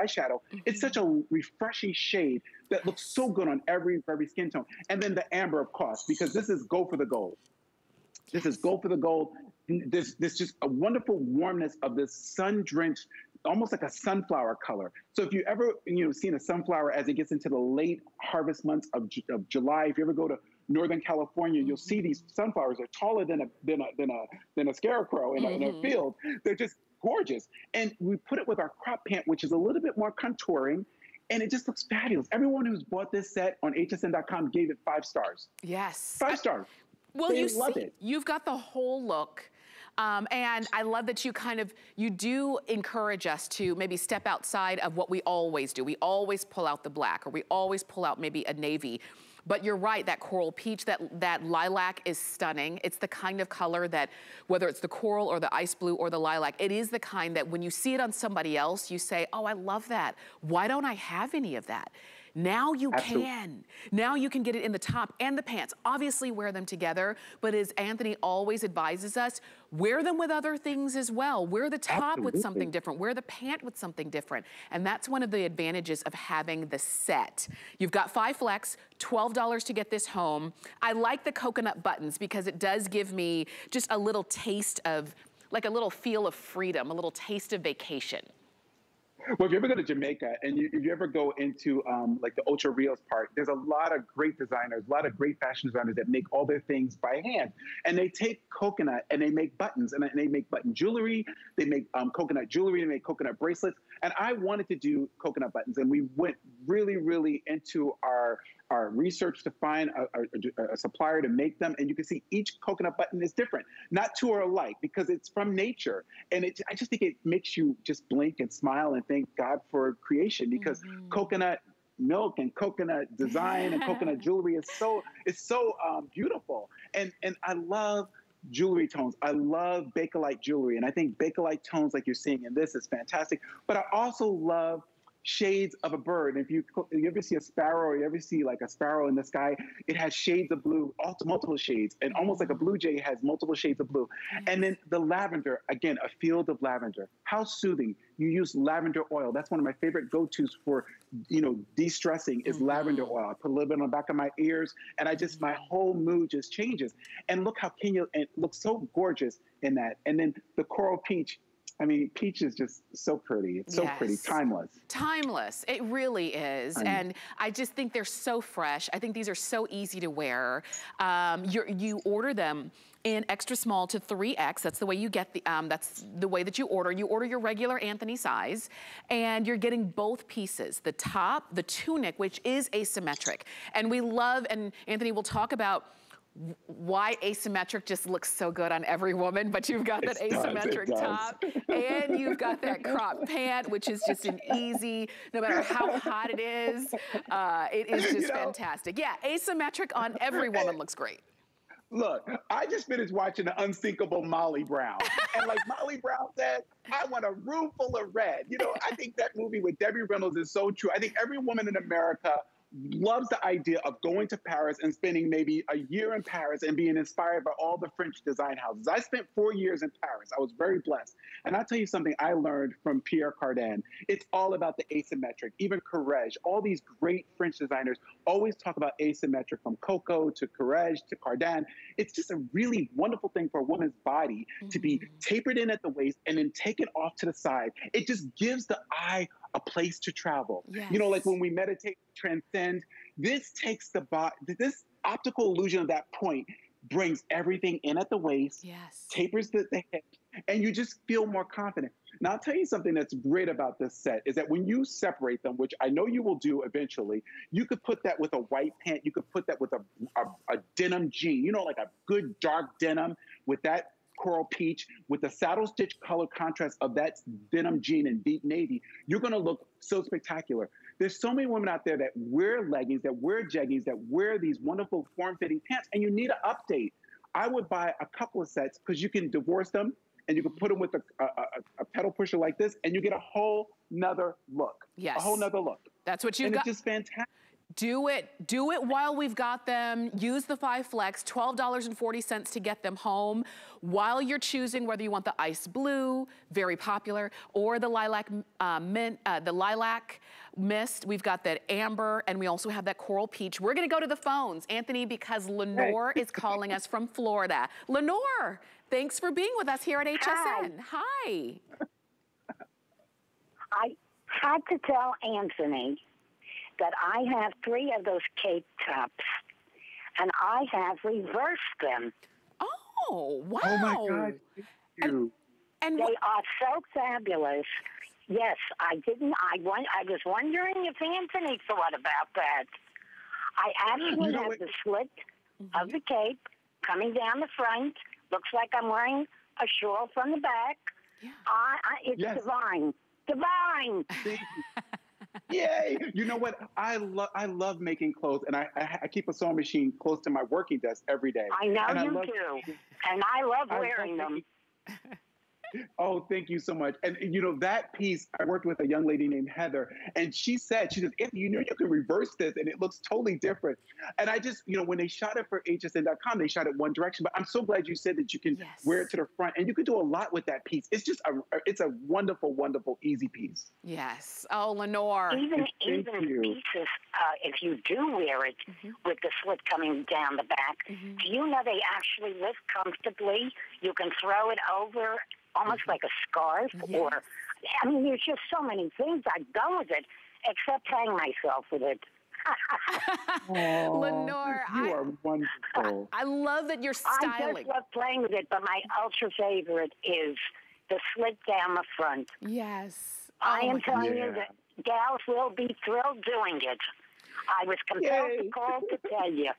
eyeshadow, it's such a refreshing shade that looks so good on every skin tone. And then the amber, of course, because this is go for the gold. This is go for the gold. There's just a wonderful warmness of this sun-drenched, almost like a sunflower color. So if you ever, seen a sunflower as it gets into the late harvest months of July, if you ever go to Northern California, you'll see these sunflowers are taller than a scarecrow in a field. They're just gorgeous. And we put it with our crop pant, which is a little bit more contouring, and it just looks fabulous. Everyone who's bought this set on hsn.com gave it 5 stars. Yes. 5 stars. Well, they love it. You've got the whole look. And I love that you you do encourage us to maybe step outside of what we always do. We always pull out the black, or we always pull out maybe a navy. But you're right, that coral peach, that lilac is stunning. It's the kind of color that, whether it's the coral or the ice blue or the lilac, it is the kind that when you see it on somebody else, you say, oh, I love that. Why don't I have any of that? Now you can. Now you can get it in the top and the pants. Obviously wear them together, but as Antthony always advises us, wear them with other things as well. Wear the top with something different. Wear the pant with something different. And that's one of the advantages of having the set. You've got 5 flex, $12 to get this home. I like the coconut buttons because it does give me just a little taste of, like a little feel of freedom, a little taste of vacation. Well, if you ever go to Jamaica and if you ever go into like the Ocho Rios part, there's a lot of great designers, a lot of great fashion designers that make all their things by hand. And they take coconut and they make buttons, and they make button jewelry. They make coconut jewelry, they make coconut bracelets. And I wanted to do coconut buttons. And we went really, really into our research to find a supplier to make them. And you can see each coconut button is different. Not two are alike because it's from nature. And I just think it makes you just blink and smile and thank God for creation, because coconut milk and coconut design and coconut jewelry is so beautiful. And I love jewelry tones. I love Bakelite jewelry. And I think Bakelite tones like you're seeing in this is fantastic. But I also love shades of a bird. If you ever see a sparrow, or you ever see like a sparrow in the sky, it has shades of blue, multiple shades, and almost like a blue jay has multiple shades of blue. And then the lavender, again, a field of lavender. How soothing. You use lavender oil. That's one of my favorite go-tos for, de-stressing is lavender oil. I put a little bit on the back of my ears, and I just, my whole mood just changes. And look how Kenya, and it looks so gorgeous in that. And then the coral peach, peach is just so pretty. It's so pretty, timeless. Timeless, it really is. And I just think they're so fresh. I think these are so easy to wear. You order them in extra small to 3X. That's the way you get the, that's the way that you order. You order your regular Antthony size, and you're getting both pieces, the top, the tunic, which is asymmetric. And we love, and Antthony will talk about why asymmetric just looks so good on every woman, but you've got that asymmetric top and you've got that crop pant, which is just an easy, no matter how hot it is just fantastic. Yeah, asymmetric on every woman looks great. Look, I just finished watching the unsinkable Molly Brown. And like Molly Brown said, I want a room full of red. I think that movie with Debbie Reynolds is so true. I think every woman in America loves the idea of going to Paris and spending maybe a year in Paris and being inspired by all the French design houses. I spent 4 years in Paris. I was very blessed. And I'll tell you something I learned from Pierre Cardin. It's all about the asymmetric. Even Courrèges, all these great French designers always talk about asymmetric, from Coco to Courrèges to Cardin. It's just a really wonderful thing for a woman's body to be tapered in at the waist and then taken off to the side. It just gives the eye a place to travel. Yes. Like when we meditate, transcend, this takes the body, this optical illusion of that point brings everything in at the waist, tapers the hips, and you just feel more confident. Now, I'll tell you something that's great about this set is that when you separate them, which I know you will do eventually, you could put that with a white pant, you could put that with a denim jean, like a good dark denim with that coral peach with the saddle stitch color contrast of that denim jean and deep navy, you're gonna look so spectacular. There's so many women out there that wear leggings, that wear jeggings, that wear these wonderful form-fitting pants, and you need an update. I would buy a couple of sets because you can divorce them and you can put them with a pedal pusher like this and you get a whole nother look. Yes. A whole nother look. That's what you've got. It's just fantastic. Do it while we've got them. Use the 5 Flex, $12.40 to get them home while you're choosing whether you want the ice blue, very popular, or the lilac mist. We've got that amber, and we also have that coral peach. We're gonna go to the phones, Anthony, because Lenore is calling us from Florida. Lenore, thanks for being with us here at HSN. Hi. I had to tell Anthony that I have 3 of those cape tops, and I have reversed them. Oh, wow. Oh, my God. And they are so fabulous. Yes, I didn't. I was wondering if Anthony thought about that. I actually have the slit of the cape coming down the front. Looks like I'm wearing a shawl from the back. Yeah. It's divine. Divine. Yay! You know what? I love making clothes, and I keep a sewing machine close to my working desk every day. I know and you do, and I love wearing them. Oh, thank you so much. And you know, that piece, I worked with a young lady named Heather, and she says, if you knew you could reverse this and it looks totally different. And I just, you know, when they shot it for hsn.com, they shot it one direction, but I'm so glad you said that you can wear it to the front, and you can do a lot with that piece. It's just a wonderful, wonderful, easy piece. Yes. Oh, Lenore. Even pieces, if you do wear it with the slit coming down the back, do you know they actually lift comfortably? You can throw it over almost like a scarf, or, I mean, there's just so many things I'd go with it, except hang myself with it. Oh, Lenore, you are wonderful. I love that you're styling. I just love playing with it, but my ultra favorite is the slit down the front. Yes. Oh, I am telling you that gals will be thrilled doing it. I was compelled to call to tell you.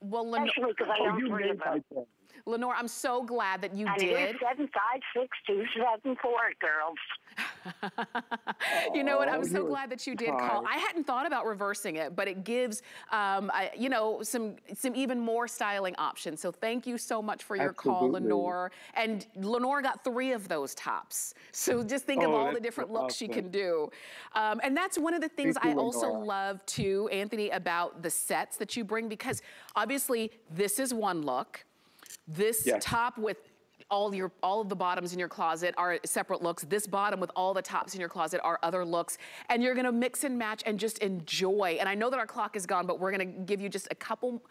Well, Lenore, especially because I don't believe it. Lenore, I'm so glad that you did. 756-274, girls. You know what? I'm so glad that you did call. I hadn't thought about reversing it, but it gives, you know, some even more styling options. So thank you so much for your call, Lenore. And Lenore got 3 of those tops. So just think of all the different looks she can do. And that's one of the things I also love too, Anthony, about the sets that you bring, because obviously this is one look. This top with all of the bottoms in your closet are separate looks. This bottom with all the tops in your closet are other looks. And you're gonna mix and match and just enjoy. And I know that our clock is gone, but we're gonna give you just a couple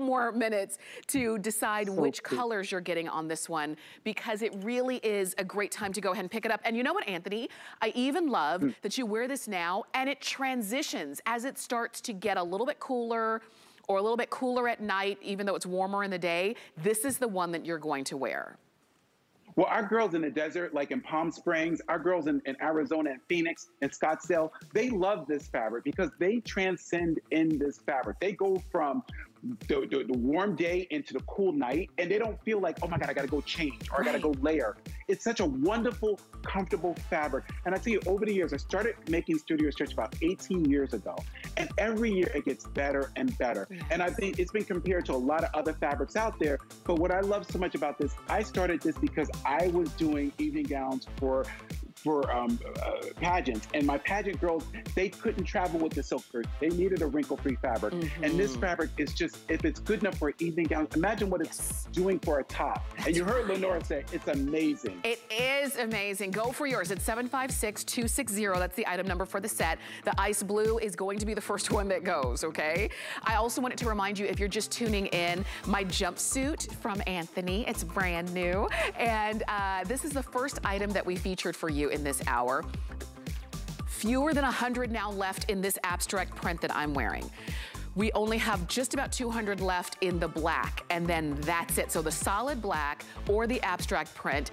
more minutes to decide which colors you're getting on this one, because it really is a great time to go ahead and pick it up. And you know what, Anthony? I even love that you wear this now and it transitions as it starts to get a little bit cooler, or a little bit cooler at night, even though it's warmer in the day. This is the one that you're going to wear. Well, our girls in the desert, like in Palm Springs, our girls in Arizona and Phoenix and Scottsdale, they love this fabric because they transcend in this fabric. They go from the warm day into the cool night, and they don't feel like, oh my God, I gotta go change, or I gotta go layer. It's such a wonderful, comfortable fabric. And I tell you, over the years, I started making Studio Stretch about 18 years ago, and every year it gets better and better. And I think it's been compared to a lot of other fabrics out there, but what I love so much about this, I started this because I was doing evening gowns for pageants, and my pageant girls, they couldn't travel with the silk purse. They needed a wrinkle-free fabric. And this fabric is just, if it's good enough for an evening gown, imagine what it's doing for a top. And you heard Lenore say, it's amazing. It is amazing. Go for yours. It's 756-260. That's the item number for the set. The ice blue is going to be the first one that goes, okay? I also wanted to remind you, if you're just tuning in, my jumpsuit from Antthony, it's brand new. And this is the first item that we featured for you in this hour. Fewer than 100 now left in this abstract print that I'm wearing. We only have just about 200 left in the black, and then that's it. So the solid black or the abstract print,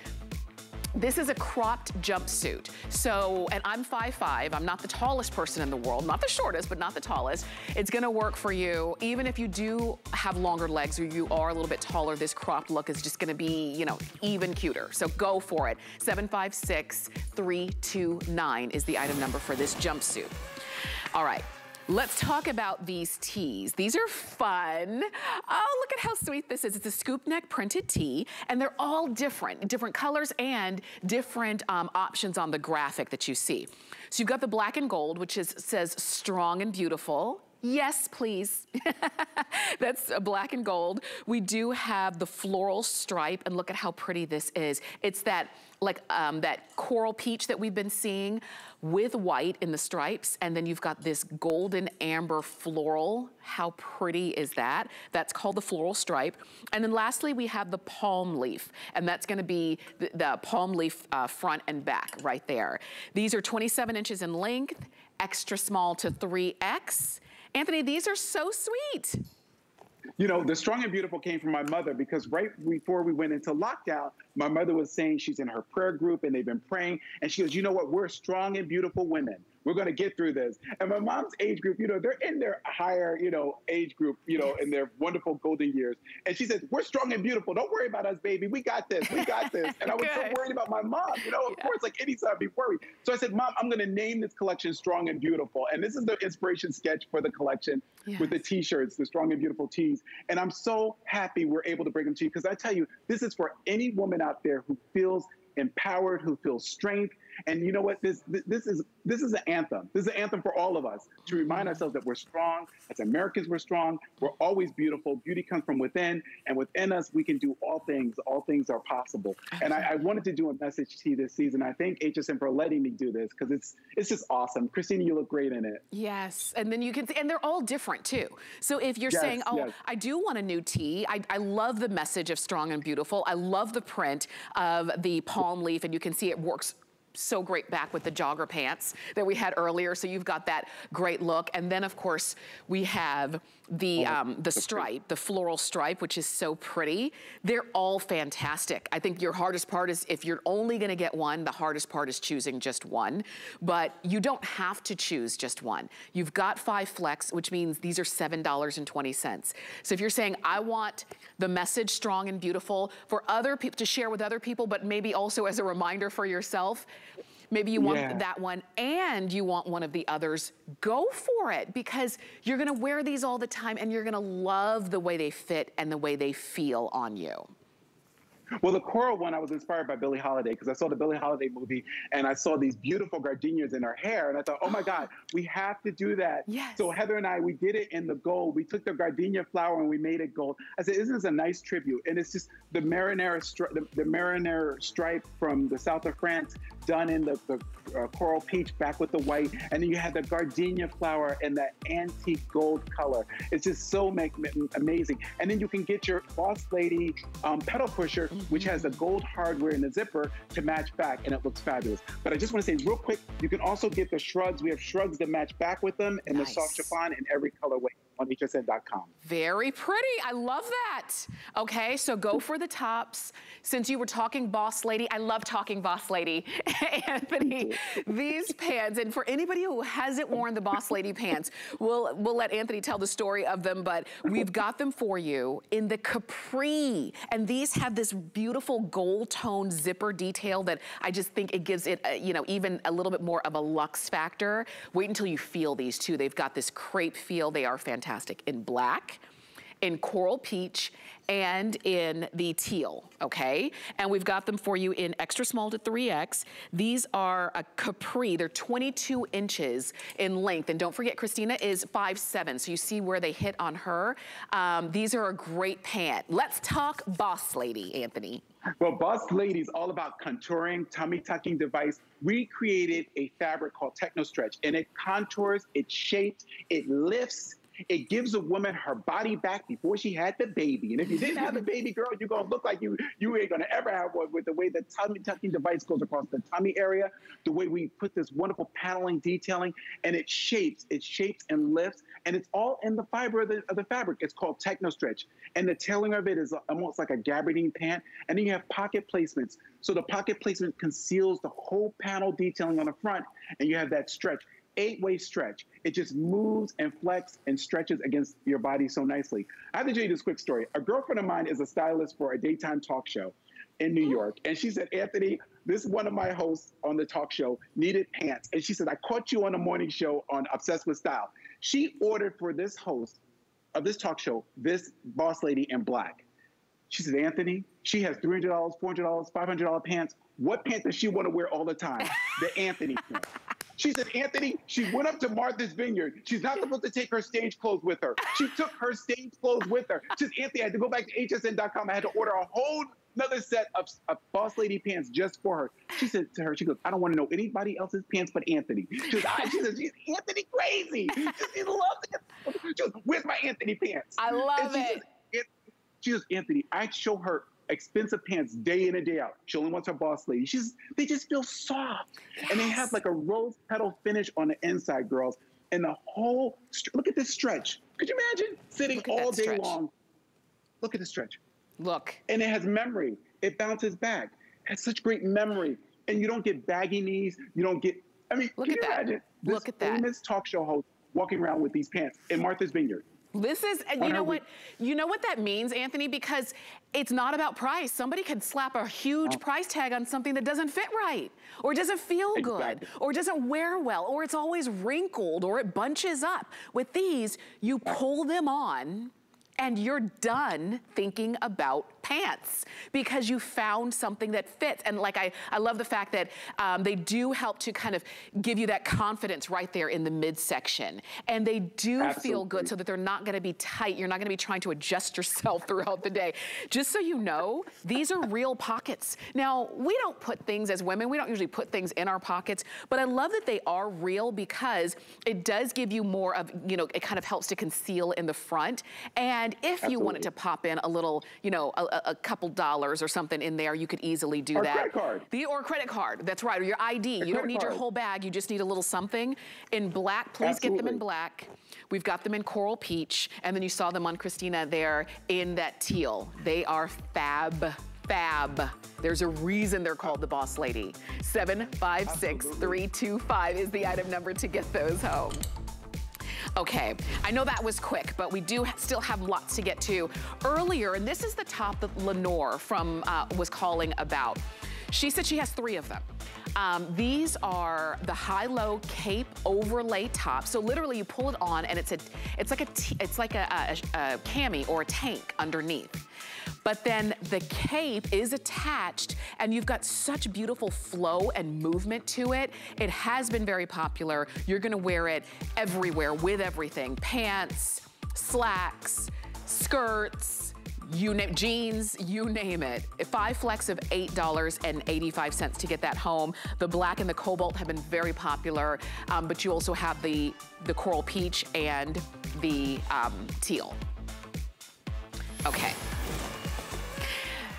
This is a cropped jumpsuit. So, and I'm 5'5", I'm not the tallest person in the world, not the shortest, but not the tallest. It's gonna work for you, even if you do have longer legs or you are a little bit taller, this cropped look is just gonna be, you know, even cuter. So go for it. 756-329 is the item number for this jumpsuit. All right. Let's talk about these tees. These are fun. Oh, look at how sweet this is. It's a scoop neck printed tee, and they're all different, different colors and different options on the graphic that you see. So you've got the black and gold, which is, says strong and beautiful. Yes, please. That's black and gold. We do have the floral stripe, and look at how pretty this is. It's that, like, that coral peach that we've been seeing with white in the stripes, and then you've got this golden amber floral. How pretty is that? That's called the floral stripe. And then lastly, we have the palm leaf, and that's gonna be the palm leaf front and back right there. These are 27 inches in length, extra small to 3X. Anthony, these are so sweet. You know, the strong and beautiful came from my mother, because right before we went into lockdown, my mother was saying she's in her prayer group and they've been praying. And she goes, you know what? We're strong and beautiful women. We're going to get through this. And my mom's age group, you know, they're in their higher, you know, age group, you know, in their wonderful golden years. And she says, we're strong and beautiful. Don't worry about us, baby. We got this. We got this. And I was so worried about my mom, you know, of course, like any son, I'd be worried. So I said, Mom, I'm going to name this collection Strong and Beautiful. And this is the inspiration sketch for the collection with the T-shirts, the Strong and Beautiful tees. And I'm so happy we're able to bring them to you, because I tell you, this is for any woman out there who feels empowered, who feels strength. And you know what? This is an anthem. This is an anthem for all of us to remind ourselves that we're strong. As Americans, we're strong. We're always beautiful. Beauty comes from within, and within us, we can do all things. All things are possible. And I wanted to do a message tea this season. I thank HSN for letting me do this, because it's just awesome. Christine, you look great in it. Yes, and then you can, and they're all different too. So if you're saying, oh, I do want a new tea, I love the message of strong and beautiful. I love the print of the palm leaf, and you can see it works so great back with the jogger pants that we had earlier. So you've got that great look. And then of course we have the stripe, the floral stripe, which is so pretty. They're all fantastic. I think your hardest part is, if you're only gonna get one, the hardest part is choosing just one, but you don't have to choose just one. You've got 5 flex, which means these are $7.20. So if you're saying, I want the message strong and beautiful for other people, to share with other people, but maybe also as a reminder for yourself, maybe you want that one and you want one of the others, go for it, because you're gonna wear these all the time and you're gonna love the way they fit and the way they feel on you. Well, the coral one, I was inspired by Billie Holiday, because I saw the Billie Holiday movie and I saw these beautiful gardenias in her hair. And I thought, oh my God, we have to do that. Yes. So Heather and I, we did it in the gold. We took the gardenia flower and we made it gold. I said, isn't this a nice tribute? And it's just the marinara stripe from the south of France done in the coral peach back with the white. And then you had the gardenia flower and that antique gold color. It's just so amazing. And then you can get your Boss Lady pedal pusher, which has the gold hardware and the zipper to match back, and it looks fabulous. But I just want to say real quick, you can also get the shrugs. We have shrugs that match back with them, and the soft chiffon in every colorway on hsn.com. Very pretty. I love that. Okay, so go for the tops. Since you were talking Boss Lady, I love talking Boss Lady, Anthony. These pants, and for anybody who hasn't worn the Boss Lady pants, we'll let Anthony tell the story of them, but we've got them for you in the capri, and these have this beautiful gold tone zipper detail that I just think it gives it, you know, even a little bit more of a luxe factor. Wait until you feel these too. They've got this crepe feel. They are fantastic in black, in coral peach, and in the teal, okay? And we've got them for you in extra small to 3X. These are a capri. They're 22 inches in length. And don't forget, Christina is 5'7", so you see where they hit on her. These are a great pant. Let's talk Boss Lady, Anthony. Well, Boss Lady is all about contouring, tummy tucking device. We created a fabric called Techno Stretch, and it contours, it shapes, it lifts, It gives a woman her body back before she had the baby. And if you didn't have a baby, girl, you're going to look like you ain't going to ever have one, with the way the tummy tucking device goes across the tummy area, the way we put this wonderful paneling, detailing, and it shapes and lifts. And it's all in the fiber of the fabric. It's called techno stretch. And the tailing of it is almost like a gabardine pant. And then you have pocket placements. So the pocket placement conceals the whole panel detailing on the front. And you have that stretch, eight-way stretch. It just moves and flexes and stretches against your body so nicely. I have to tell you this quick story. A girlfriend of mine is a stylist for a daytime talk show in New York. And she said, Anthony, this one of my hosts on the talk show needed pants. And she said, I caught you on a morning show on Obsessed with Style. She ordered for this host of this talk show, this boss lady in black. She said, Anthony, she has $300, $400, $500 pants. What pants does she want to wear all the time? The Anthony pants. She said, Anthony, she went up to Martha's Vineyard. She's not supposed to take her stage clothes with her. She took her stage clothes with her. She said, Anthony, I had to go back to hsn.com. I had to order a whole another set of boss lady pants just for her. She said to her, she goes, I don't want to know anybody else's pants but Anthony. She goes, she says, she's Anthony crazy. She loves it. She goes, where's my Anthony pants? I love it. She goes, Anthony, I show her expensive pants day in and day out. She only wants her boss lady. She says, they just feel soft. Yes. And they have like a rose petal finish on the inside, girls. And the whole, look at this stretch. Could you imagine sitting all day long? Look at the stretch. Look. And it has memory. It bounces back. It has such great memory. And you don't get baggy knees. You don't get, I mean, look at that. Look at that. Famous talk show host walking around with these pants in Martha's Vineyard. This is, you know what that means, Anthony, because it's not about price. Somebody could slap a huge price tag on something that doesn't fit right, or doesn't feel good, or doesn't wear well, or it's always wrinkled, or it bunches up. With these, you pull them on, and you're done thinking about pants because you found something that fits. And like, I love the fact that they do help to kind of give you that confidence right there in the midsection. And they do feel good so that they're not gonna be tight. You're not gonna be trying to adjust yourself throughout the day. Just so you know, these are real pockets. Now, we don't put things as women, we don't usually put things in our pockets, but I love that they are real because it does give you more of, you know, it kind of helps to conceal in the front. And if you wanted to pop in a little, you know, a couple dollars or something in there, you could easily do that. Or credit card. Or credit card, that's right, or your ID. You don't need your whole bag, you just need a little something. In black, please get them in black. We've got them in coral peach, and then you saw them on Christina there in that teal. They are fab. There's a reason they're called the Boss Lady. 756325 is the item number to get those home. Okay, I know that was quick, but we do still have lots to get to. Earlier, and this is the top that Lenore from was calling about. She said she has three of them. These are the high-low cape overlay top. So literally, you pull it on, and it's like a cami or a tank underneath. But then the cape is attached, and you've got such beautiful flow and movement to it. It has been very popular. You're gonna wear it everywhere with everything: pants, slacks, skirts. You name jeans, you name it. Five flex of $8.85 to get that home. The black and the cobalt have been very popular, but you also have the coral peach and the teal. Okay.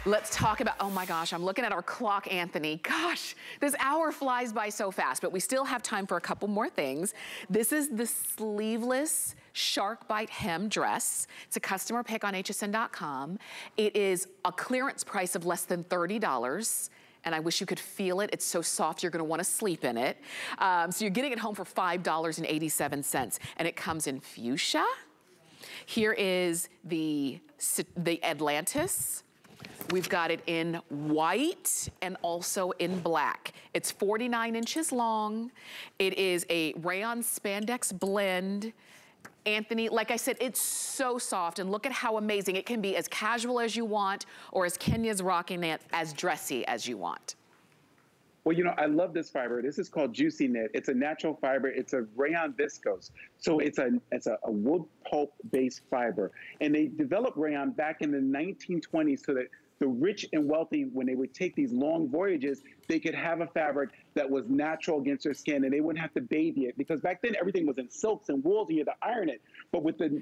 Let's talk about, oh my gosh, I'm looking at our clock, Anthony. Gosh, this hour flies by so fast, but we still have time for a couple more things. This is the sleeveless shark bite hem dress. It's a customer pick on hsn.com. It is a clearance price of less than $30. And I wish you could feel it. It's so soft, you're gonna wanna sleep in it. So you're getting it home for $5.87. And it comes in fuchsia. Here is the Atlantis. We've got it in white and also in black. It's 49 inches long. It is a rayon spandex blend. Anthony, like I said, it's so soft, and look at how amazing. It can be as casual as you want, or as Kenya's rocking it, as dressy as you want. Well, you know, I love this fiber. This is called Juicy Knit. It's a natural fiber. It's a rayon viscose. So it's a wood pulp-based fiber. And they developed rayon back in the 1920s so that the rich and wealthy, when they would take these long voyages, they could have a fabric that was natural against their skin and they wouldn't have to bathe it. Because back then everything was in silks and wools and you had to iron it. But with the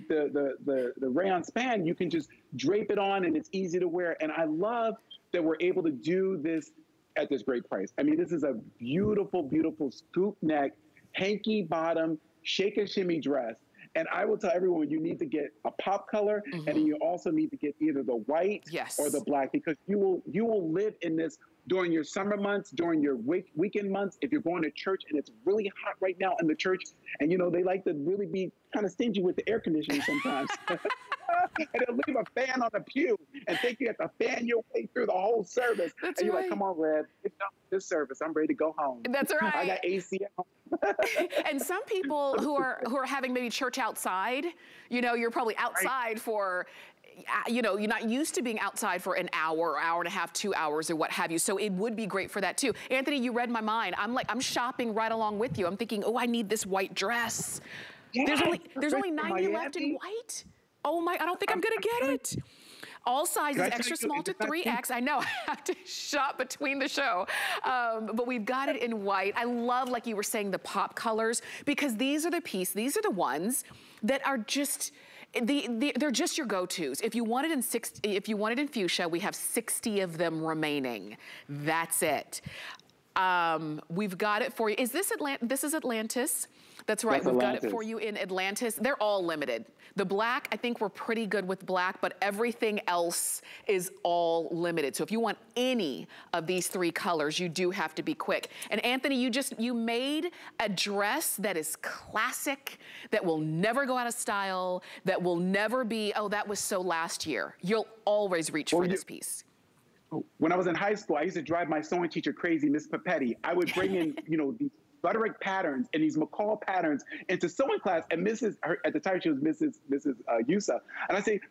rayon span, you can just drape it on and it's easy to wear. And I love that we're able to do this at this great price. I mean, this is a beautiful, beautiful scoop neck, hanky bottom, shake and shimmy dress. And I will tell everyone, you need to get a pop color, and then you also need to get either the white or the black, because you will live in this during your summer months, during your weekend months. If you're going to church, and it's really hot right now in the church, and you know, they like to really be kind of stingy with the air conditioning sometimes. And they'll leave a fan on the pew and think you have to fan your way through the whole service. That's and you're right. Like, come on, Rev, it's not this service. I'm ready to go home. That's right. I got AC at home. And some people who are having maybe church outside, you know, you're probably outside for, you know, you're not used to being outside for an hour, hour and a half, 2 hours or what have you. So it would be great for that too. Anthony, you read my mind. I'm like, I'm shopping right along with you. I'm thinking, oh, I need this white dress. Yes. There's only 90 left in white. Oh my, I don't think I'm gonna get it. All sizes, extra small to 3X. I know, I have to shop between the show. But we've got it in white. I love, like you were saying, the pop colors, because these are the piece, these are the ones that are just, they're just your go-tos. If you want it in fuchsia, we have 60 of them remaining. That's it. We've got it for you. Is this Atlantis? This is Atlantis. That's right, we've got it for you in Atlantis. They're all limited. The black, I think we're pretty good with black, but everything else is all limited. So if you want any of these three colors, you do have to be quick. And Anthony, you made a dress that is classic, that will never go out of style, that will never be, oh, that was so last year. You'll always reach for this piece. When I was in high school, I used to drive my sewing teacher crazy, Miss Papetti. I would bring in, you know, these Butterick patterns and these McCall patterns into sewing class, and at the time she was Mrs. Yusa, and I say,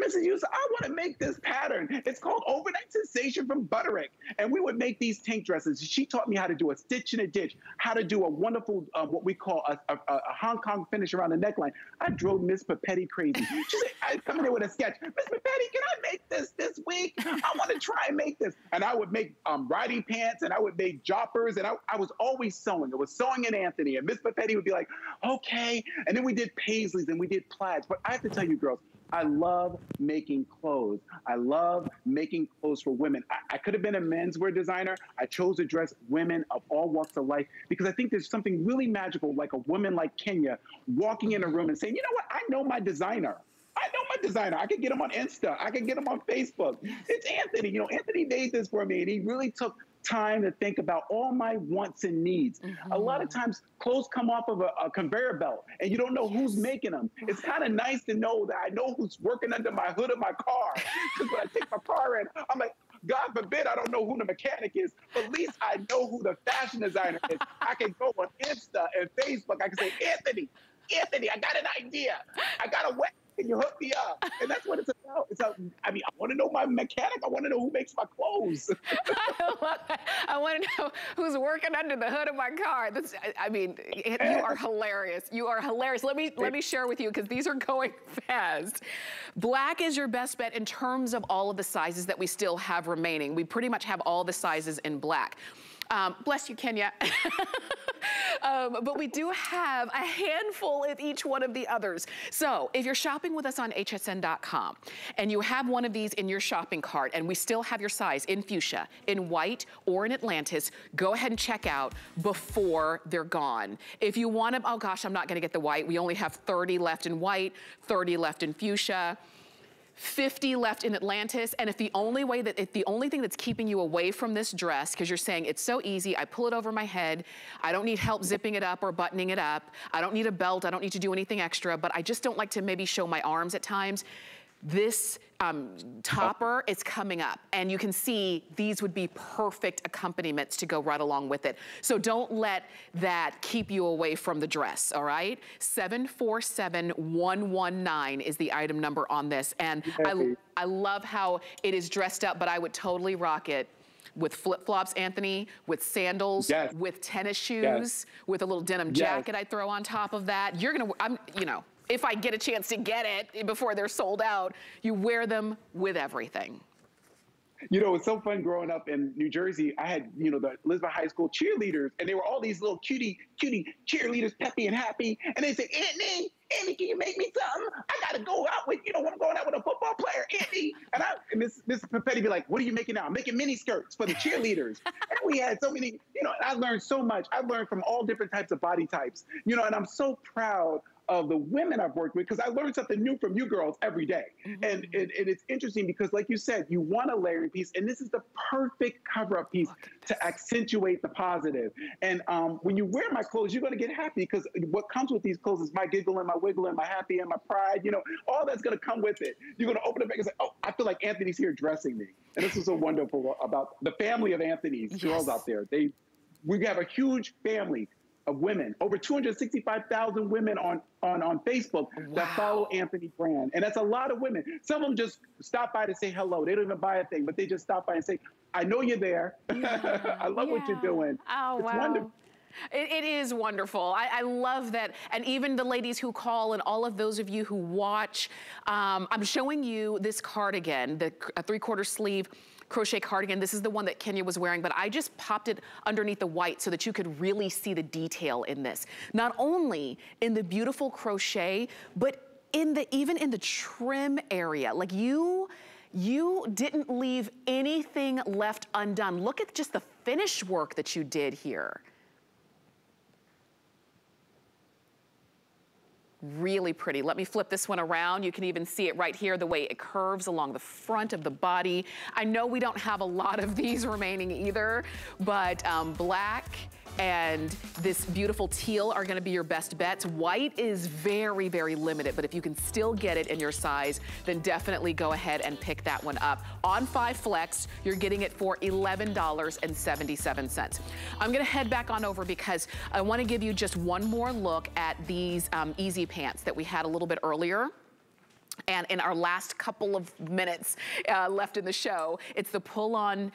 Mrs. Yusa, I want to make this pattern. It's called Overnight Sensation from Butterick, and we would make these tank dresses. She taught me how to do a stitch in a ditch, how to do a wonderful what we call a Hong Kong finish around the neckline. I drove Miss Papetti crazy. She said, I come in there with a sketch. Miss Papetti, can I make this week? I want to try and make this. And I would make riding pants, and I would make joppers, and I was always sewing. It was sewing in Antthony, and Miss Papetti would be like, okay. And then we did paisleys, and we did plaids. But I have to tell you, girls, I love making clothes. I love making clothes for women. I could have been a menswear designer. I chose to dress women of all walks of life because I think there's something really magical, like a woman like Kenya walking in a room and saying, you know what, I know my designer. I know my designer. I can get him on Insta. I can get him on Facebook. It's Anthony. You know, Anthony made this for me, and he really took time to think about all my wants and needs. A lot of times clothes come off of a conveyor belt and you don't know who's making them. It's kind of nice to know that I know who's working under my hood of my car, because when I take my car in, I'm like, God forbid I don't know who the mechanic is, but at least I know who the fashion designer is. I can go on Insta and Facebook. I can say, Anthony, I got an idea. I got a way. Can you hook me up? And that's what it's about. I mean, I want to know my mechanic. I want to know who makes my clothes. I want to know who's working under the hood of my car. You are hilarious. You are hilarious. Let me share with you, because these are going fast. Black is your best bet in terms of all of the sizes that we still have remaining. We pretty much have all the sizes in black. Bless you, Kenya. But we do have a handful of each one of the others. So if you're shopping with us on hsn.com and you have one of these in your shopping cart and we still have your size in fuchsia, in white, or in Atlantis, go ahead and check out before they're gone. If you want them, oh gosh, I'm not going to get the white. We only have 30 left in white, 30 left in fuchsia, 50 left in Atlantis. And if the only thing that's keeping you away from this dress, because you're saying it's so easy, I pull it over my head, I don't need help zipping it up or buttoning it up, I don't need a belt, I don't need to do anything extra, but I just don't like to maybe show my arms at times, this topper is coming up, and you can see these would be perfect accompaniments to go right along with it. So don't let that keep you away from the dress, all right? 747119 is the item number on this, and I love how it is dressed up, but I would totally rock it with flip-flops, Anthony, with sandals, with tennis shoes, with a little denim jacket I'd throw on top of that. You're gonna, you know, if I get a chance to get it before they're sold out, you wear them with everything. You know, it's so fun growing up in New Jersey. I had, you know, the Elizabeth High School cheerleaders, and they were all these little cutie cheerleaders, peppy and happy. And they said, Anthony, can you make me something? I got to go out with, you know, I'm going out with a football player, Anthony. And Miss Papetti be like, what are you making now? I'm making mini skirts for the cheerleaders. And we had so many, you know, and I learned so much. I learned from all different types of body types, you know, and I'm so proud of the women I've worked with, because I learned something new from you girls every day. Mm-hmm. And it's interesting because, like you said, you want a layering piece, and this is the perfect cover-up piece to accentuate the positive. And when you wear my clothes, you're going to get happy, because what comes with these clothes is my giggle and my wiggle and my happy and my pride, you know, all that's going to come with it. You're going to open up and say, oh, I feel like Anthony's here dressing me. And this is so wonderful about the family of Anthony's, yes. Girls out there. We have a huge family of women, over 265,000 women on Facebook, wow, that follow Anthony Brand. And that's a lot of women. Some of them just stop by to say hello. They don't even buy a thing, but they just stop by and say, I know you're there. Yeah. I love, yeah, what you're doing. Oh, it's, wow, wonderful. It is wonderful. I love that. And even the ladies who call and all of those of you who watch, I'm showing you this cardigan, a three-quarter sleeve crochet cardigan. This is the one that Kenya was wearing, but I just popped it underneath the white so that you could really see the detail in this. Not only in the beautiful crochet, but even in the trim area. Like you didn't leave anything left undone. Look at just the finish work that you did here. Really pretty. Let me flip this one around. You can even see it right here, the way it curves along the front of the body. I know we don't have a lot of these remaining either, but black and this beautiful teal are going to be your best bets. White is very, very limited, but if you can still get it in your size, then definitely go ahead and pick that one up. On 5 Flex, you're getting it for $11.77. I'm going to head back on over because I want to give you just one more look at these easy pants that we had a little bit earlier. And in our last couple of minutes left in the show, it's the pull-on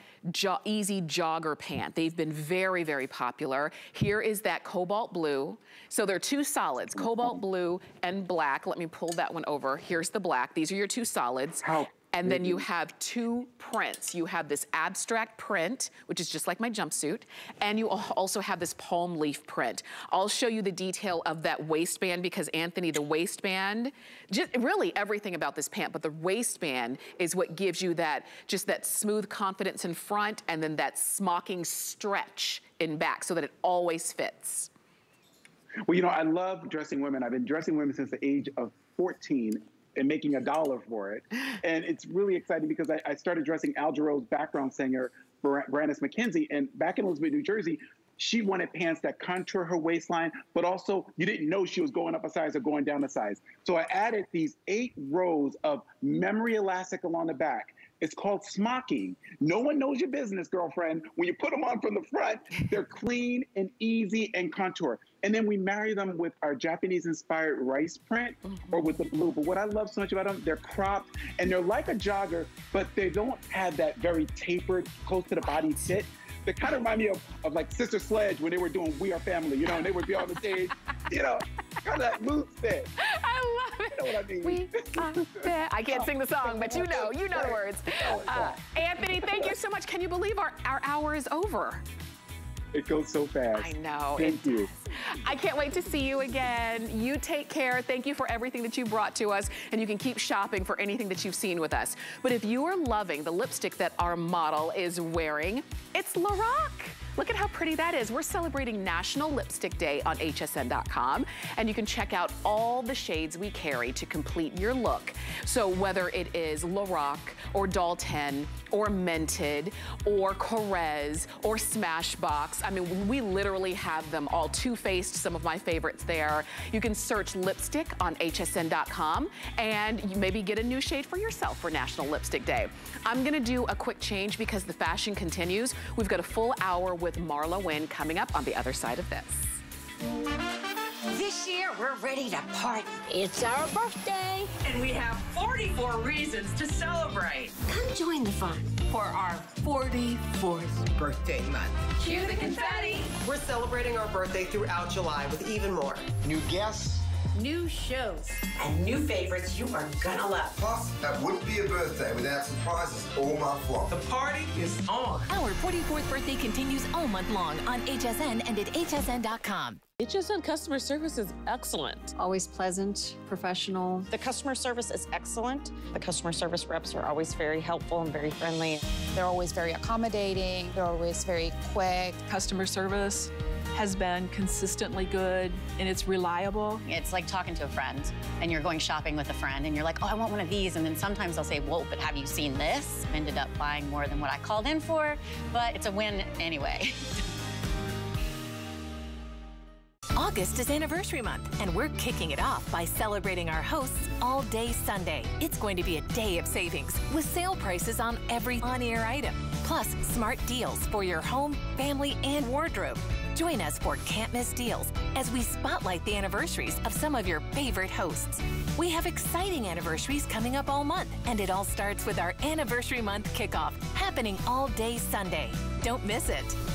easy jogger pant. They've been very, very popular. Here is that cobalt blue. So there are two solids, cobalt blue and black. Let me pull that one over. Here's the black. These are your two solids. How? And then you have two prints. You have this abstract print, which is just like my jumpsuit, and you also have this palm leaf print. I'll show you the detail of that waistband because, Anthony, the waistband, just really everything about this pant, but the waistband is what gives you that, just that smooth confidence in front and then that smocking stretch in back so that it always fits. Well, you know, I love dressing women. I've been dressing women since the age of 14. And making $1 for it. And it's really exciting because I started dressing Al Jarreau's background singer, Brandice McKenzie, and back in Elizabeth, New Jersey, she wanted pants that contour her waistline, but also you didn't know she was going up a size or going down a size. So I added these 8 rows of memory elastic along the back. It's called smocking. No one knows your business, girlfriend. When you put them on from the front, they're clean and easy and contour. And then we marry them with our Japanese-inspired rice print or with the blue. But what I love so much about them, they're cropped, and they're like a jogger, but they don't have that very tapered, close-to-the-body fit. They kind of remind me of like Sister Sledge when they were doing We Are Family, you know, and they would be on the stage, you know, kind of that mood fit. I love it. You know what I mean? I can't sing the song, but you know the words. Anthony, thank you so much. Can you believe our hour is over? It goes so fast. I know. Thank you. I can't wait to see you again. You take care. Thank you for everything that you brought to us. And you can keep shopping for anything that you've seen with us. But if you are loving the lipstick that our model is wearing, it's Lorac. Look at how pretty that is. We're celebrating National Lipstick Day on hsn.com. And you can check out all the shades we carry to complete your look. So whether it is Lorac or Doll 10 or Mented or Courrèges or Smashbox, I mean, we literally have them all. Too Faced, some of my favorites there. You can search lipstick on hsn.com and you maybe get a new shade for yourself for National Lipstick Day. I'm gonna do a quick change because the fashion continues. We've got a full hour with Marla Wynn coming up on the other side of this. This year, we're ready to party. It's our birthday. And we have 44 reasons to celebrate. Come join the fun for our 44th birthday month. Cue the confetti. We're celebrating our birthday throughout July with even more. New guests, new shows, and new favorites you are gonna love. Plus, that wouldn't be a birthday without surprises all month long. The party is on. Our 44th birthday continues all month long on HSN and at hsn.com. HSN customer service is excellent. Always pleasant, professional. The customer service is excellent. The customer service reps are always very helpful and very friendly. They're always very accommodating. They're always very quick. Customer service has been consistently good, and it's reliable. It's like talking to a friend, and you're going shopping with a friend, and you're like, oh, I want one of these. And then sometimes they'll say, whoa, but have you seen this? Ended up buying more than what I called in for, but it's a win anyway. August is Anniversary Month, and we're kicking it off by celebrating our hosts all day Sunday. It's going to be a day of savings with sale prices on every on-air item, plus smart deals for your home, family, and wardrobe. Join us for Can't Miss Deals as we spotlight the anniversaries of some of your favorite hosts. We have exciting anniversaries coming up all month, and it all starts with our Anniversary Month kickoff happening all day Sunday. Don't miss it.